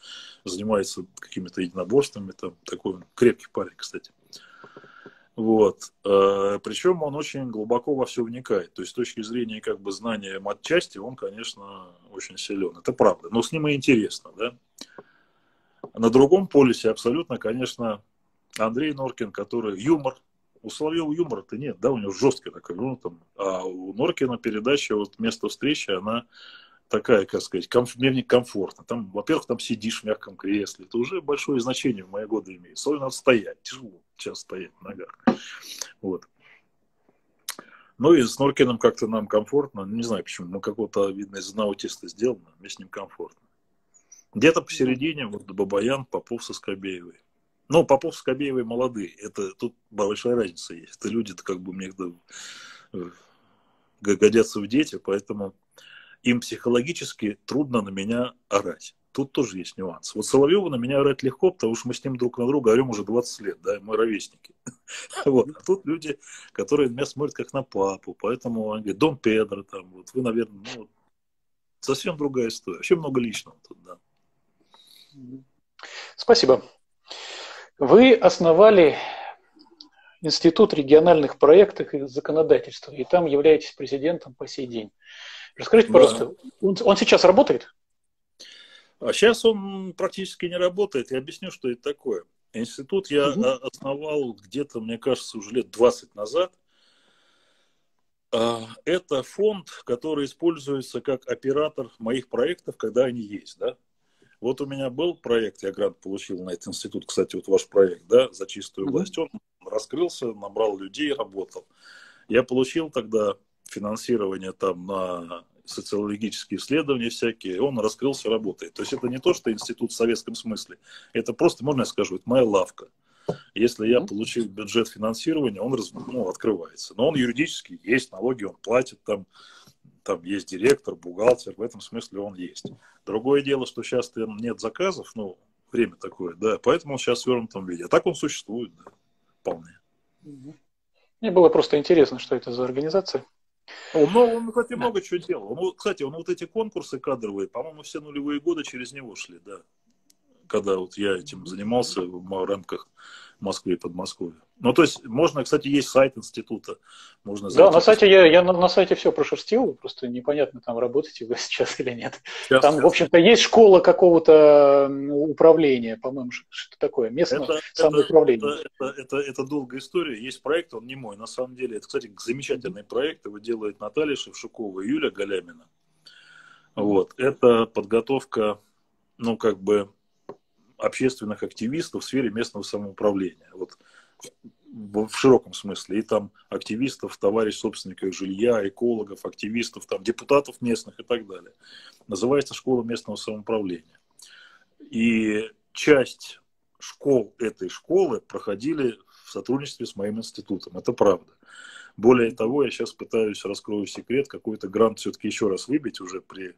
занимается какими-то единоборствами. Там, такой крепкий парень, кстати. Вот. Причем он очень глубоко во все вникает. То есть, с точки зрения как бы знания матчасти, он, конечно, очень силен. Это правда. Но с ним и интересно, да? На другом полюсе абсолютно, конечно, Андрей Норкин, который юмор. У Соловьева юмора-то нет, да, у него жесткая такая, ну, там, а у Норкина передача, вот, место встречи, она такая, как сказать, мне некомфортно. Там, во-первых, там сидишь в мягком кресле, это уже большое значение в мои годы имеет. Соль надо стоять, тяжело сейчас стоять на ногах, вот. Ну, и с Норкиным как-то нам комфортно, не знаю почему, мы какого-то, видно, из одного теста сделано, мне с ним комфортно. Где-то посередине вот Бабаян, Попов со Скобеевой. Ну, Попов с Скобеевой молодые. Это, тут большая разница есть. Это люди-то как бы мне годятся в дети, поэтому им психологически трудно на меня орать. Тут тоже есть нюанс. Вот Соловьева на меня орать легко, потому что мы с ним друг на друга орем уже 20 лет, да, мы ровесники. Вот. А тут люди, которые меня смотрят как на папу, поэтому они говорят, Дон Педро, там, вот вы, наверное, ну, совсем другая история. Вообще много личного тут, да. Спасибо. Вы основали Институт региональных проектов и законодательства, и там являетесь президентом по сей день. Расскажите, пожалуйста, да. Он сейчас работает? А сейчас он практически не работает. Я объясню, что это такое. Институт я основал где-то, мне кажется, уже лет 20 назад. Это фонд, который используется как оператор моих проектов, когда они есть, да? Вот у меня был проект, я грант получил на этот институт, кстати, вот ваш проект, да, «За чистую власть», он раскрылся, набрал людей, работал. Я получил тогда финансирование там на социологические исследования всякие, он раскрылся, работает. То есть это не то, что институт в советском смысле, это просто, можно я скажу, это моя лавка. Если я получил бюджет финансирования, он открывается. Но он юридически есть, налоги он платит, там есть директор, бухгалтер, в этом смысле он есть. Другое дело, что сейчас нет заказов, ну, время такое, да, поэтому он сейчас в свернутом виде. А так он существует, да, вполне. Мне было просто интересно, что это за организация. Он, кстати, много чего делал. Кстати, он вот эти конкурсы кадровые, по-моему, все нулевые годы через него шли, да. Когда вот я этим занимался в рамках Москвы и Подмосковья. Ну, то есть, можно, кстати, есть сайт института. Можно зайти. Да, на сайте я на сайте все прошерстил, просто непонятно, там работаете вы сейчас или нет. Сейчас, там, в общем-то, есть школа какого-то управления, по-моему, что такое, местное самоуправление. Это долгая история, есть проект, он не мой, на самом деле. Это, кстати, замечательный проект, его делает Наталья Шевшукова и Юля Галямина. Вот, это подготовка, ну, как бы, общественных активистов в сфере местного самоуправления. Вот в широком смысле. И там активистов, товарищ собственников жилья, экологов, активистов, там, депутатов местных и так далее. Называется «Школа местного самоуправления». И часть школ этой школы проходили в сотрудничестве с моим институтом. Это правда. Более того, я сейчас пытаюсь, раскрою секрет, какой-то грант все-таки еще раз выбить уже при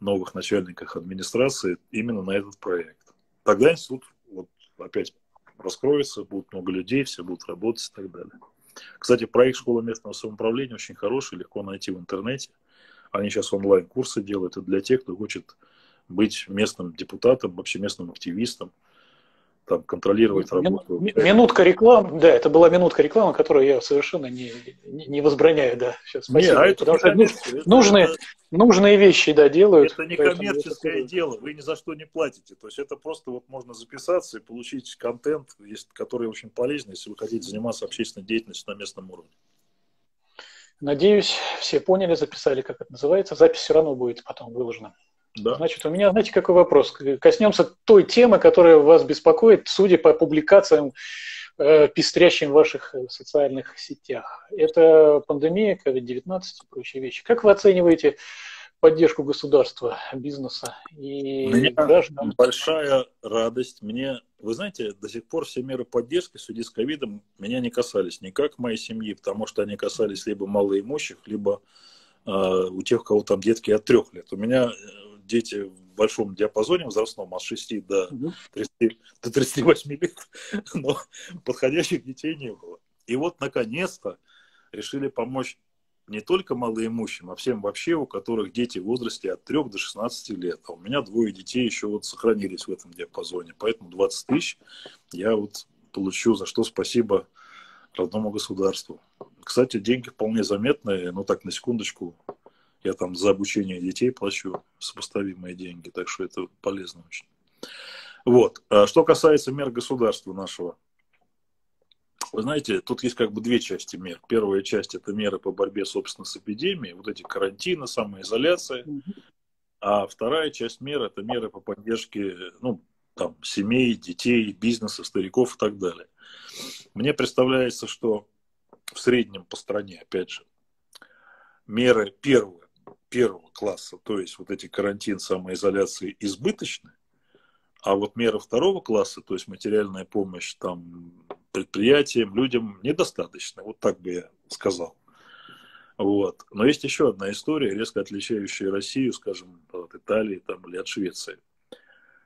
новых начальниках администрации именно на этот проект. Тогда институт вот опять раскроется, будет много людей, все будут работать и так далее. Кстати, проект «Школа местного самоуправления» очень хороший, легко найти в интернете. Они сейчас онлайн-курсы делают. Это для тех, кто хочет быть местным депутатом, вообще местным активистом, там, контролировать работу. Минутка рекламы, да, это была минутка рекламы, которую я совершенно не возбраняю, да. Сейчас, спасибо. А это нужные вещи, да, делают. Это не коммерческое дело, вы ни за что не платите. То есть это просто вот можно записаться и получить контент, который очень полезен, если вы хотите заниматься общественной деятельностью на местном уровне. Надеюсь, все поняли, записали, как это называется. Запись все равно будет потом выложена. Да. Значит, у меня, знаете, какой вопрос? Коснемся той темы, которая вас беспокоит, судя по публикациям, пестрящим в ваших социальных сетях. Это пандемия, COVID-19 и прочие вещи. Как вы оцениваете поддержку государства, бизнеса и граждан? Большая радость. Вы знаете, до сих пор все меры поддержки в связи с ковидом меня не касались никак моей семьи, потому что они касались либо малоимущих, либо у тех, у кого там детки от 3 лет. У меня дети в большом диапазоне возрастном, от 6 до 38 лет, но подходящих детей не было. И вот, наконец-то, решили помочь не только малоимущим, а всем вообще, у которых дети в возрасте от 3 до 16 лет. А у меня 2 детей еще вот сохранились в этом диапазоне, поэтому 20 тысяч я вот получу, за что спасибо родному государству. Кстати, деньги вполне заметные, но так, на секундочку, я там за обучение детей плачу сопоставимые деньги, так что это полезно очень. Вот. Что касается мер государства нашего. Вы знаете, тут есть как бы 2 части мер. Первая часть – это меры по борьбе, собственно, с эпидемией, вот эти карантины, самоизоляция. А вторая часть мер – это меры по поддержке, ну, там, семей, детей, бизнеса, стариков и так далее. Мне представляется, что в среднем по стране, опять же, меры первые первого класса, то есть вот эти карантин, самоизоляции, избыточны, а вот меры второго класса, то есть материальная помощь там, предприятиям, людям, недостаточно. Вот так бы я сказал. Вот. Но есть еще одна история, резко отличающая Россию, скажем, от Италии там, или от Швеции.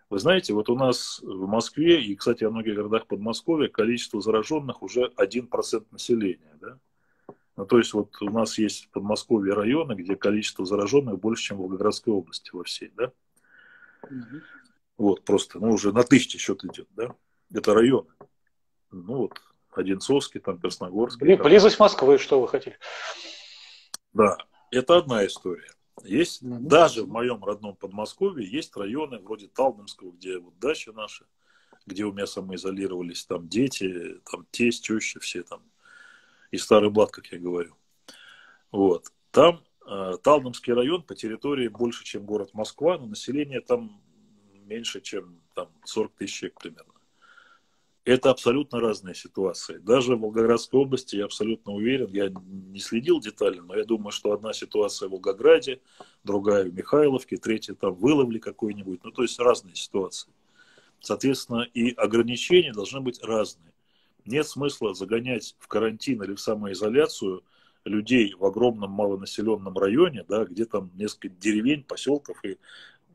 Вы знаете, вот у нас в Москве и, кстати, во многих городах Подмосковья количество зараженных уже 1% населения. Да? Ну, то есть вот у нас есть в Подмосковье районы, где количество зараженных больше, чем в Волгоградской области во всей. Да? Угу. Вот просто, ну уже на тысячи счет идет. Да? Это районы. Ну вот Одинцовский, там Красногорский. Блин, близость Москвы, что вы хотели. Да, это одна история. Есть, даже в моем родном Подмосковье есть районы вроде Талдомского, где вот дача наша, где у меня самоизолировались там дети, там тесть, теща, все там, и старый блат, как я говорю. Вот. Там Талдомский район по территории больше, чем город Москва, но население там меньше, чем там 40 тысяч человек примерно. Это абсолютно разные ситуации. Даже в Волгоградской области, я абсолютно уверен, я не следил детально, но я думаю, что одна ситуация в Волгограде, другая в Михайловке, третья там выловли какой-нибудь. Ну, то есть разные ситуации. Соответственно, и ограничения должны быть разные. Нет смысла загонять в карантин или в самоизоляцию людей в огромном малонаселенном районе, да, где там несколько деревень, поселков, и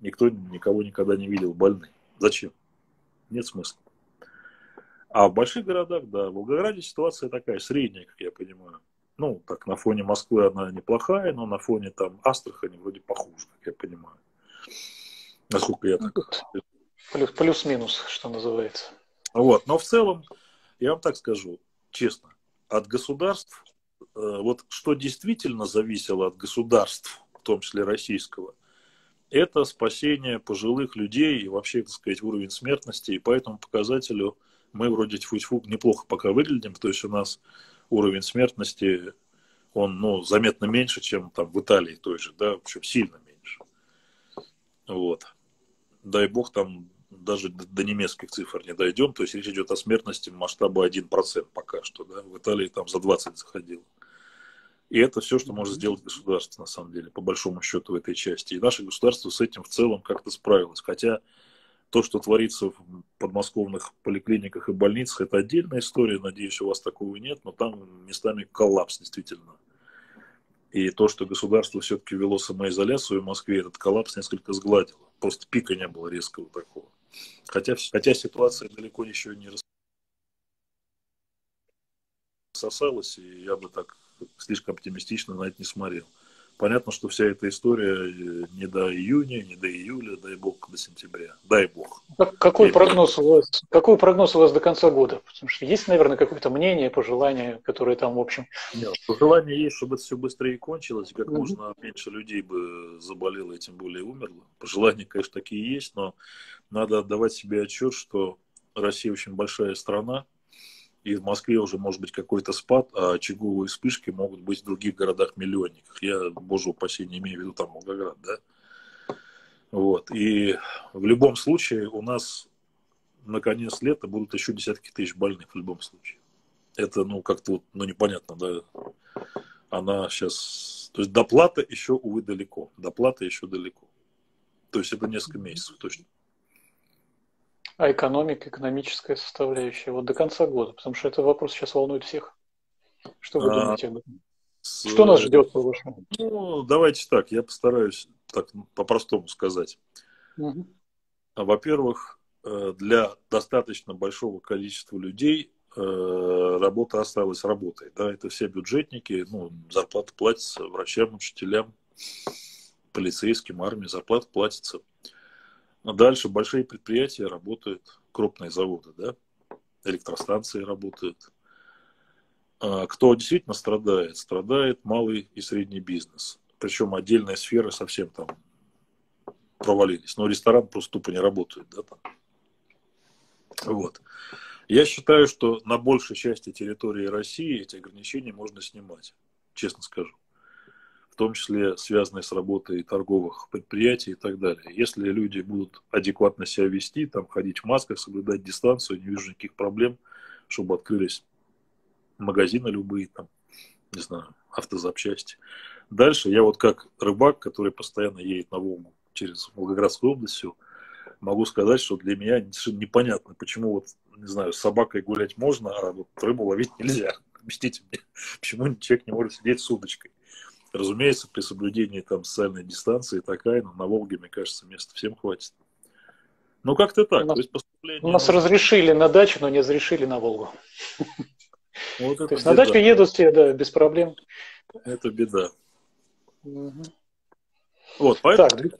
никто никого никогда не видел больных. Зачем? Нет смысла. А в больших городах, да, в Волгограде ситуация такая, средняя, как я понимаю. Ну, так, на фоне Москвы она неплохая, но на фоне там Астрахани вроде похуже, как я понимаю. Насколько я так... Плюс-минус, что называется. Вот, но в целом, я вам так скажу, честно, от государств, вот что действительно зависело от государств, в том числе российского, это спасение пожилых людей и вообще, так сказать, уровень смертности, и по этому показателю мы вроде тьфу-тьфу неплохо пока выглядим, то есть у нас уровень смертности, он, ну, заметно меньше, чем там в Италии той же, да, в общем, сильно меньше. Вот. Дай бог там даже до немецких цифр не дойдем, то есть речь идет о смертности масштаба 1% пока что, да, в Италии там за 20 заходило. И это все, что может сделать государство, на самом деле, по большому счету в этой части. И наше государство с этим в целом как-то справилось, хотя... То, что творится в подмосковных поликлиниках и больницах, это отдельная история. Надеюсь, у вас такого нет, но там местами коллапс, действительно. И то, что государство все-таки вело самоизоляцию в Москве, этот коллапс несколько сгладило. Просто пика не было резкого такого. Хотя ситуация далеко еще не рассосалась, и я бы так слишком оптимистично на это не смотрел. Понятно, что вся эта история не до июня, не до июля, дай бог, до сентября. Дай бог. Какой прогноз у вас до конца года? Потому что есть, наверное, какое-то мнение, пожелание, которое там, в общем... Нет, пожелание есть, чтобы это все быстрее кончилось, как можно меньше людей бы заболело и тем более умерло. Пожелания, конечно, такие есть, но надо отдавать себе отчет, что Россия очень большая страна, и в Москве уже может быть какой-то спад, а очаговые вспышки могут быть в других городах-миллионниках. Я, боже упаси, не имею в виду там Волгоград, да? Вот. И в любом случае у нас на конец лета будут еще десятки тысяч больных в любом случае. Это, ну, как-то вот, ну, непонятно, да? Она сейчас... То есть доплата еще, увы, далеко. Доплата еще далеко. То есть это несколько месяцев точно. А экономическая составляющая вот до конца года, потому что этот вопрос сейчас волнует всех. Что вы думаете об этом? Что нас ждет, по-вашему? Ну, давайте так, я постараюсь так по-простому сказать. Угу. Во-первых, для достаточно большого количества людей работа осталась работой. Да? Это все бюджетники, ну, зарплата платится врачам, учителям, полицейским, армии, зарплата платится. Дальше большие предприятия работают, крупные заводы, да? Электростанции работают. Кто действительно страдает? Страдает малый и средний бизнес. Причем отдельные сферы совсем там провалились. Но ресторан просто тупо не работает. Да, там. Вот. Я считаю, что на большей части территории России эти ограничения можно снимать, честно скажу. В том числе связанные с работой торговых предприятий и так далее. Если люди будут адекватно себя вести, там, ходить в масках, соблюдать дистанцию, не вижу никаких проблем, чтобы открылись магазины любые, там, не знаю, автозапчасти. Дальше я вот как рыбак, который постоянно едет на Волгу через Волгоградскую область, могу сказать, что для меня совершенно непонятно, почему вот, не знаю, с собакой гулять можно, а вот рыбу ловить нельзя. Объясните мне, почему человек не может сидеть с удочкой. Разумеется, при соблюдении там социальной дистанции такая, но на Волге, мне кажется, места всем хватит. Ну, как-то так. То есть поступление... Нас разрешили на дачу, но не разрешили на Волгу. Вот то есть беда. На дачу едут все, да, без проблем. Это беда. Угу. Вот, поэтому... Так.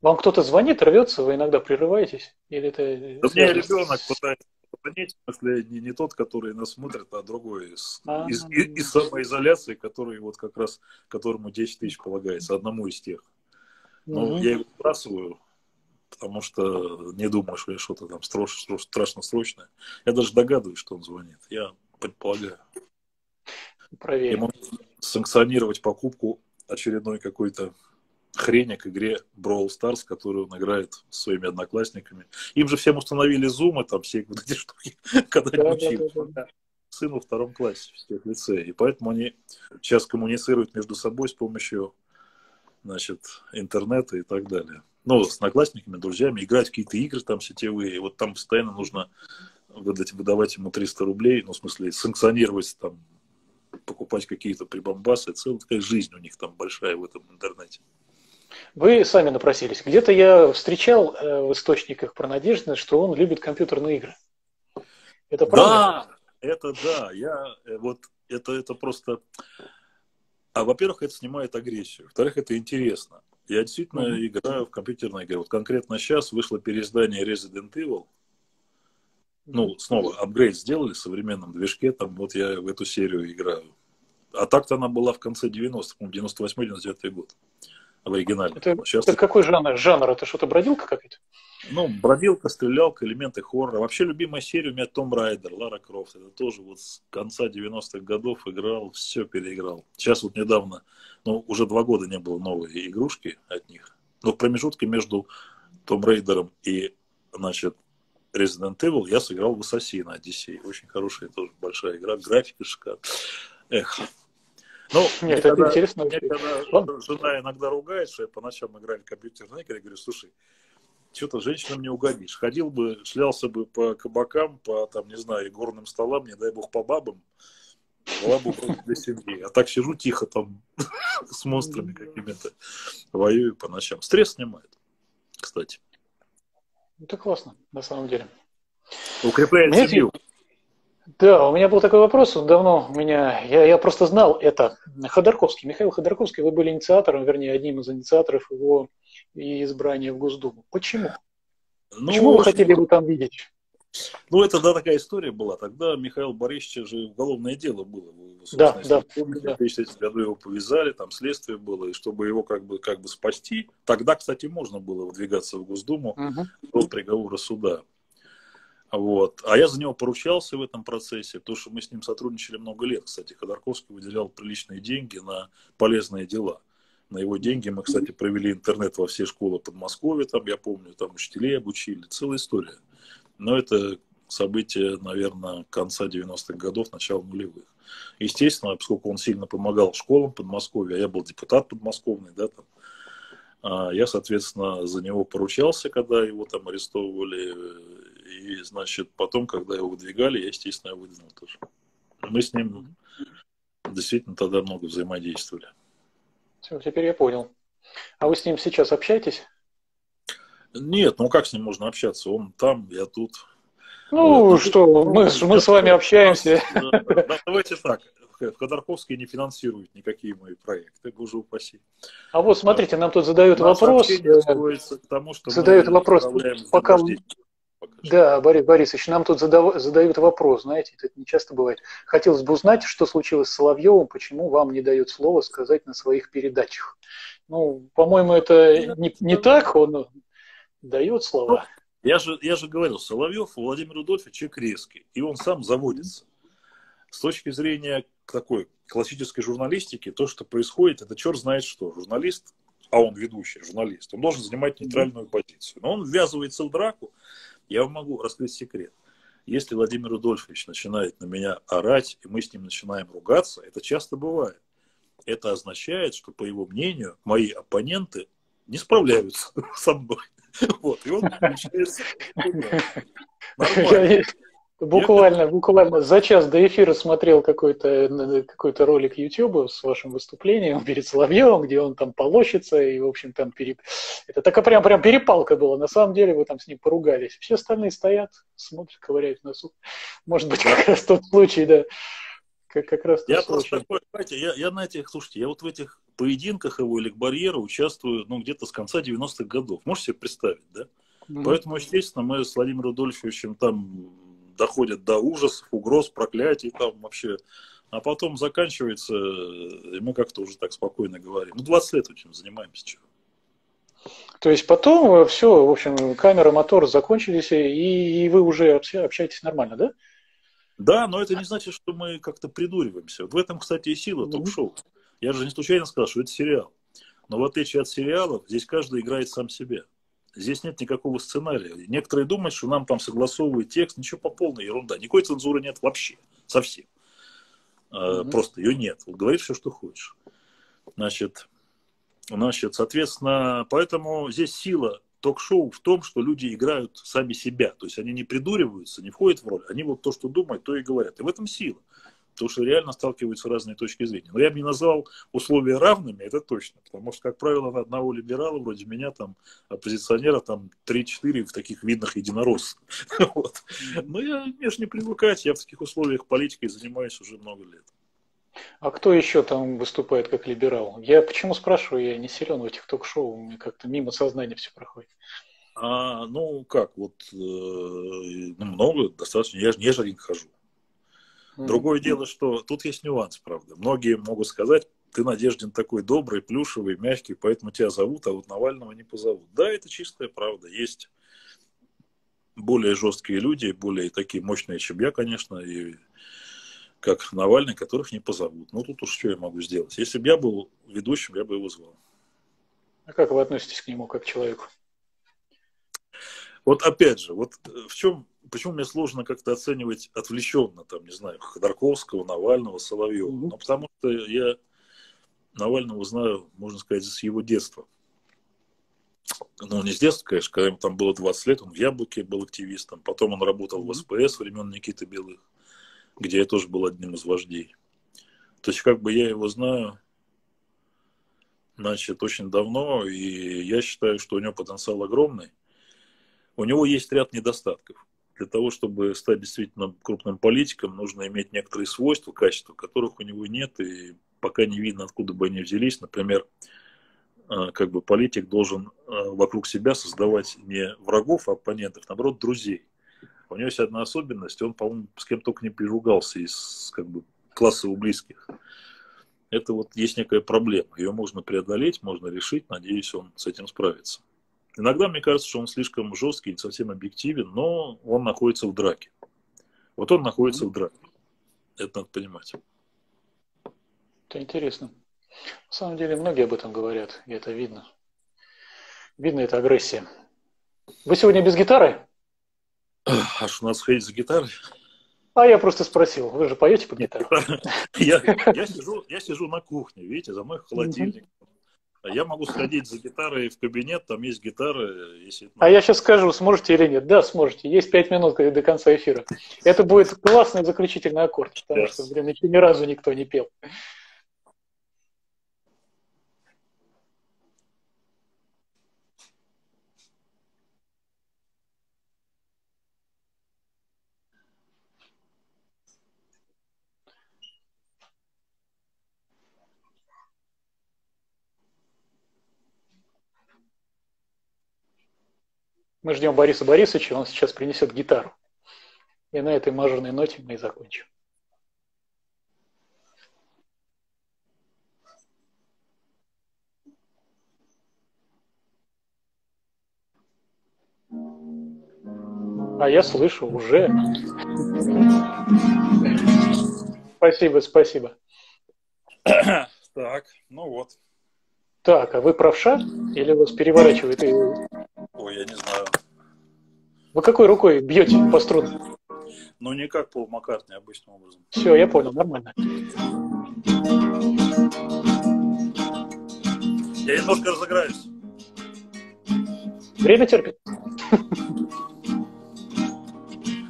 Вам кто-то звонит, рвется, вы иногда прерываетесь? Или это... Да мне ребенок пытается позвонить, в смысле не тот, который нас смотрит, а другой из самоизоляции, который вот как раз, которому 10 тысяч полагается, одному из тех. Но я его сбрасываю, потому что не думаю, что я что-то там страшно срочное. Я даже догадываюсь, что он звонит. Я предполагаю. Проверим. Ему санкционировать покупку очередной какой-то хрень к игре Brawl Stars, которую он играет со своими одноклассниками. Им же всем установили зумы, там все вот эти штуки, когда они учились. Сын во втором классе, в лицее. И поэтому они сейчас коммуницируют между собой с помощью, значит, интернета и так далее. Ну, с одноклассниками, друзьями, играть в какие-то игры там сетевые. И вот там постоянно нужно выдавать ему 300 рублей, ну, в смысле, санкционировать там, покупать какие-то прибамбасы. Целая такая жизнь у них там большая в этом интернете. Вы сами напросились. Где-то я встречал в источниках про Надеждина, что он любит компьютерные игры. Это правда? Да, это да. Я, вот, это просто... А, во-первых, это снимает агрессию. Во-вторых, это интересно. Я действительно играю в компьютерные игры. Вот конкретно сейчас вышло переиздание Resident Evil. Ну, снова апгрейд сделали в современном движке. Там вот я в эту серию играю. А так-то она была в конце 90-х, по-моему, 98-99 год. В оригинале. Это какой жанр? Жанр? Это что-то бродилка какая-то? Ну, бродилка, стрелялка, элементы хоррора. Вообще любимая серия у меня Том Райдер, Лара Крофт. Это тоже вот с конца 90-х годов играл, все переиграл. Сейчас вот недавно, ну, уже 2 года не было новой игрушки от них. Но в промежутке между Том Райдером и, значит, Resident Evil я сыграл в Ассасина Одиссей. Очень хорошая тоже большая игра. Графика шикарная. Эх. Ну, нет, это интересно. Когда жена иногда ругает, что я по ночам играю в компьютерные игры, я говорю, слушай, что-то женщинам не угодишь. Ходил бы, шлялся бы по кабакам, по, там, не знаю, горным столам, не дай бог, по бабам, была бы для семьи. А так сижу тихо там с монстрами какими-то, воюю по ночам. Стресс снимает, кстати. Это классно, на самом деле. Укрепляет семью. Да, у меня был такой вопрос, он давно у меня, я просто знал это. Ходорковский, Михаил Ходорковский, вы были инициатором, вернее, одним из инициаторов его избрания в Госдуму. Почему? Ну, почему вы хотели его там видеть? Ну, это, да, такая история была. Тогда Михаил Борисовича же уголовное дело было. Вы, да, да. Помните, да. В 1953 году его повязали, там следствие было, и чтобы его как бы спасти, тогда, кстати, можно было выдвигаться в Госдуму до приговора суда. Вот. А я за него поручался в этом процессе, потому что мы с ним сотрудничали много лет. Кстати, Ходорковский выделял приличные деньги на полезные дела. На его деньги мы, кстати, провели интернет во все школы Подмосковья. Там, я помню, там учителей обучили. Целая история. Но это событие, наверное, конца 90-х годов, начала нулевых. Естественно, поскольку он сильно помогал школам Подмосковья, а я был депутат подмосковный, да, там, я, соответственно, за него поручался, когда его там арестовывали. И, значит, потом, когда его выдвигали, я, естественно, его выдвинул тоже. Мы с ним действительно тогда много взаимодействовали. Все, теперь я понял. А вы с ним сейчас общаетесь? Нет, ну как с ним можно общаться? Он там, я тут. Ну вот. Что, мы с вами общаемся. Да, давайте так. Ходорковский не финансирует никакие мои проекты, боже упаси. А вот смотрите, нам тут задают вопрос. К тому, что задают вопрос. Пока... Да, Борис Борисович, нам тут задают вопрос, знаете, это не часто бывает. Хотелось бы узнать, что случилось с Соловьевым, почему вам не дает слово сказать на своих передачах. Ну, по-моему, это не так, он дает слова. Я же говорил, Соловьев Владимир Рудольфович человек резкий, и он сам заводится. С точки зрения такой классической журналистики, то, что происходит, это черт знает что. Журналист, а он ведущий журналист, он должен занимать нейтральную позицию. Но он ввязывается в драку. Я вам могу раскрыть секрет. Если Владимир Рудольфович начинает на меня орать, и мы с ним начинаем ругаться, это часто бывает. Это означает, что, по его мнению, мои оппоненты не справляются со мной. Вот, и он получается... Буквально за час до эфира смотрел какой-то ролик Ютуба с вашим выступлением перед Соловьевым, где он там полощется, и, в общем, там это такая прям перепалка была. На самом деле вы там с ним поругались. Все остальные стоят, смотрят, ковыряют в носу. Может быть, как раз тот случай, да. Как раз я просто такой, знаете, я на этих, слушайте, я вот в этих поединках его или к барьеру участвую, ну, где-то с конца 90-х годов. Можете себе представить, да? Mm-hmm. Поэтому, естественно, мы с Владимиром Рудольфовичем там доходят до ужасов, угроз, проклятий там вообще. А потом заканчивается, и мы как-то уже так спокойно говорим. Ну, 20 лет этим занимаемся, чего. То есть потом все, в общем, камера, мотор закончились, и вы уже общаетесь нормально, да? Да, но это не значит, что мы как-то придуриваемся. В этом, кстати, и сила ток-шоу. Я же не случайно сказал, что это сериал. Но в отличие от сериалов, здесь каждый играет сам себя. Здесь нет никакого сценария. Некоторые думают, что нам там согласовывают текст. Ничего, по полной ерунда. Никакой цензуры нет вообще. Совсем. Просто ее нет. Вот говори все, что хочешь. Значит, соответственно, поэтому здесь сила ток-шоу в том, что люди играют сами себя. То есть они не придуриваются, не входят в роль. Они вот то, что думают, то и говорят. И в этом сила. Потому что реально сталкиваются разные точки зрения. Но я бы не назвал условия равными, это точно. Потому что, как правило, на одного либерала, вроде меня, там, оппозиционера, там, 3-4 в таких видных единороссов. Вот. Но я, конечно, не привыкать. Я в таких условиях политикой занимаюсь уже много лет. А кто еще там выступает как либерал? Я почему спрашиваю, я не силен в этих ток-шоу, у меня как-то мимо сознания все проходит. Много, достаточно, я же один хожу. Другое дело, что тут есть нюанс, правда. Многие могут сказать, ты, Надеждин, такой добрый, плюшевый, мягкий, поэтому тебя зовут, а вот Навального не позовут. Да, это чистая правда, есть более жесткие люди, более такие мощные, чем я, конечно, и... как Навальный, которых не позовут. Ну, тут уж что я могу сделать. Если бы я был ведущим, я бы его звал. А как вы относитесь к нему, как к человеку? Вот опять же, вот в чем, почему мне сложно как-то оценивать отвлеченно, там, не знаю, Ходорковского, Навального, Соловьева. Ну, потому что я Навального знаю, можно сказать, с его детства. Ну, не с детства, конечно, когда ему там было 20 лет, он в Яблоке был активистом, потом он работал в СПС времен Никиты Белых, где я тоже был одним из вождей. То есть, как бы я его знаю, значит, очень давно, и я считаю, что у него потенциал огромный. У него есть ряд недостатков. Для того, чтобы стать действительно крупным политиком, нужно иметь некоторые свойства, качества, которых у него нет, и пока не видно, откуда бы они взялись. Например, как бы политик должен вокруг себя создавать не врагов, а оппонентов, наоборот, друзей. У него есть одна особенность, он, по-моему, с кем только не переругался из, как бы, класса у близких. Это вот есть некая проблема. Ее можно преодолеть, можно решить. Надеюсь, он с этим справится. Иногда мне кажется, что он слишком жесткий, не совсем объективен, но он находится в драке. Вот он находится в драке. Это надо понимать. Это интересно. На самом деле, многие об этом говорят, и это видно. Видно, это агрессия. Вы сегодня без гитары? А что, надо сходить за гитарой? А я просто спросил, вы же поете под гитару? Я сижу на кухне, видите, за мной холодильник. Я могу сходить за гитарой в кабинет, там есть гитара. Если... А я сейчас скажу, сможете или нет. Да, сможете. Есть 5 минут до конца эфира. Это будет классный заключительный аккорд, потому что, блин, еще ни разу никто не пел. Мы ждем Бориса Борисовича, он сейчас принесет гитару. И на этой мажорной ноте мы и закончим. А я слышу уже. Спасибо. Так, ну вот. Так, а вы правша? Или вас переворачивает? Ой, я не знаю. Вы какой рукой бьете по струнам? но не как Пол Маккартни обычным образом. Все, я понял, нормально. Я немножко разыграюсь. Время терпит.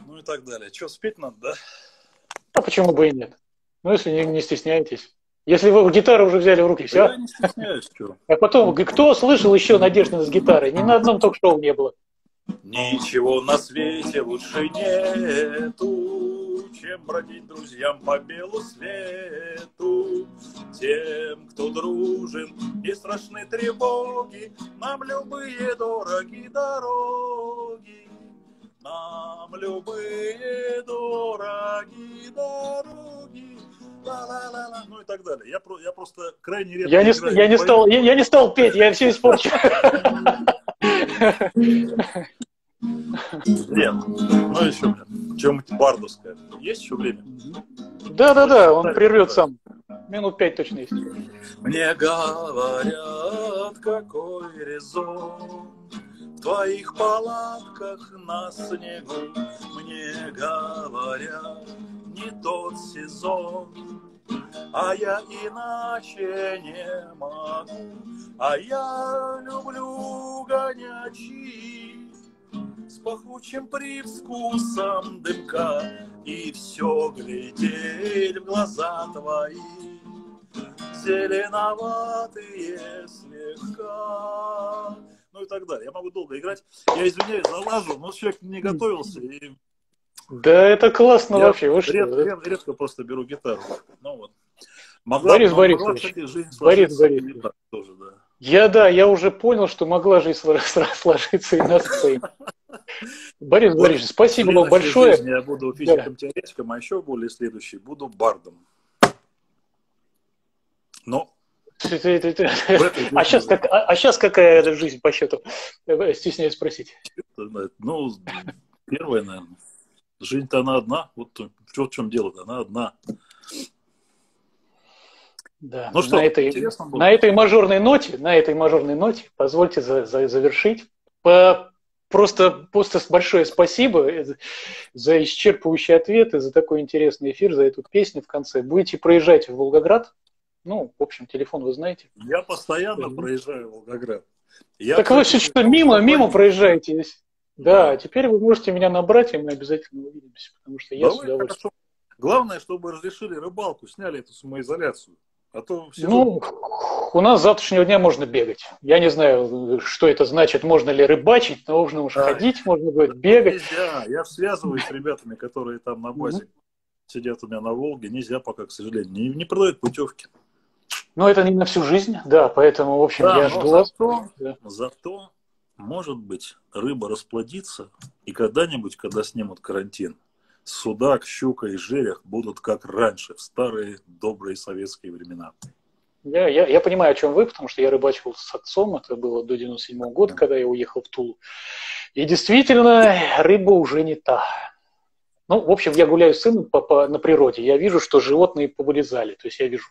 Ну и так далее. Че, спеть надо, да? А почему бы и нет? Ну, если не стесняетесь. Если вы гитару уже взяли в руки, все. Да я не стесняюсь, чего. А потом, кто слышал еще Надеждина с гитарой? Ни на одном ток-шоу не было. Ничего на свете лучше нету, чем бродить друзьям по белу свету. Тем, кто дружен, не страшны тревоги, нам любые дороги дороги. Нам любые дороги дороги. Ла-ла-ла-ла. Ну и так далее. Я просто крайне редко играю. Я не стал петь, я все испорчу. Нет, ну еще, блин, чем-нибудь бардовское. Есть еще время? Да-да-да, он прервет сам. Минут 5 точно есть. Мне говорят, какой резон в твоих палатках на снегу. Мне говорят, не тот сезон. А я иначе не могу, а я люблю гонячий с пахучим привкусом дымка и все глядеть в глаза твои, зеленоватые слегка. Ну и так далее. Я могу долго играть. Я извиняюсь, залажу, но человек не готовился и... Да, это классно я вообще. Вы редко просто беру гитару. Ну, вот. Борис Борисович. Тоже, да. Я уже понял, что могла жизнь сложиться и на сцене. Борис Борисович, спасибо вам большое. Я буду физиком-теоретиком, а еще более следующий, буду бардом. Но... А сейчас какая жизнь по счету? Стесняюсь спросить. Ну, первая, наверное. Жизнь-то она одна. Вот в чем дело-то, она одна. Да. Ну что, на этой мажорной ноте, позвольте завершить. Просто большое спасибо за исчерпывающие ответы, за такой интересный эфир, за эту песню в конце. Будете проезжать в Волгоград? Ну, в общем, телефон вы знаете. Я постоянно проезжаю в Волгоград. Вы что, мимо проезжаете? Да, теперь вы можете меня набрать, и мы обязательно увидимся, потому что я с удовольствием. Главное, чтобы разрешили рыбалку, сняли эту самоизоляцию. А то все... Ну, у нас с завтрашнего дня можно бегать. Я не знаю, что это значит, можно ли рыбачить, но можно уж ходить, можно будет бегать. Нельзя, я связываюсь с ребятами, которые там на базе сидят у меня на Волге, нельзя пока, к сожалению, не продают путевки. Но это не на всю жизнь, да, поэтому, в общем, я жду вас. Зато... Может быть, рыба расплодится, и когда-нибудь, когда снимут карантин, судак, щука и жерех будут как раньше, в старые добрые советские времена. Я понимаю, о чем вы, потому что я рыбачил с отцом, это было до 97-го года, когда я уехал в Тулу. И действительно, рыба уже не та. Ну, в общем, я гуляю с сыном на природе, я вижу, что животные повылезали, то есть я вижу...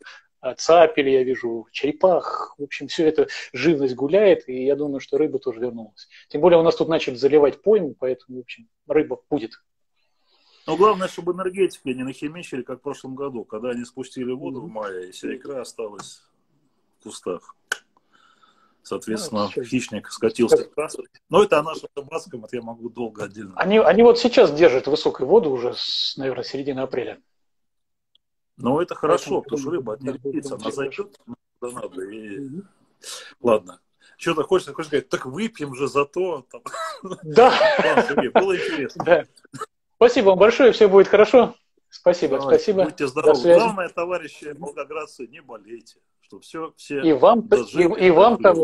цапели, я вижу, черепах. В общем, все это живность гуляет, и я думаю, что рыба тоже вернулась. Тем более у нас тут начали заливать пойму, поэтому, в общем, рыба будет. Но главное, чтобы энергетики не нахимичили, как в прошлом году, когда они спустили воду в мае, и вся икра осталась в кустах. Соответственно, хищник скатился. Но это о нашем табасском, это я могу долго отдельно. Они вот сейчас держат высокую воду уже, наверное, середина апреля. Но это хорошо, потому что рыба от нее лепится, она зайдет, куда надо. Ладно. Что-то хочется сказать, так выпьем же за то. Там... Да. Было интересно. Да. Спасибо вам большое, все будет хорошо. Спасибо, спасибо. Будьте здоровы. Главное, товарищи волгоградцы, не болейте. Чтобы все и вам того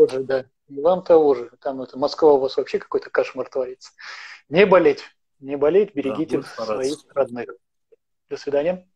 же, да. И вам того же. Там это Москва у вас вообще какой-то кошмар творится. Не болеть. Не болеть, берегите своих родных. До свидания.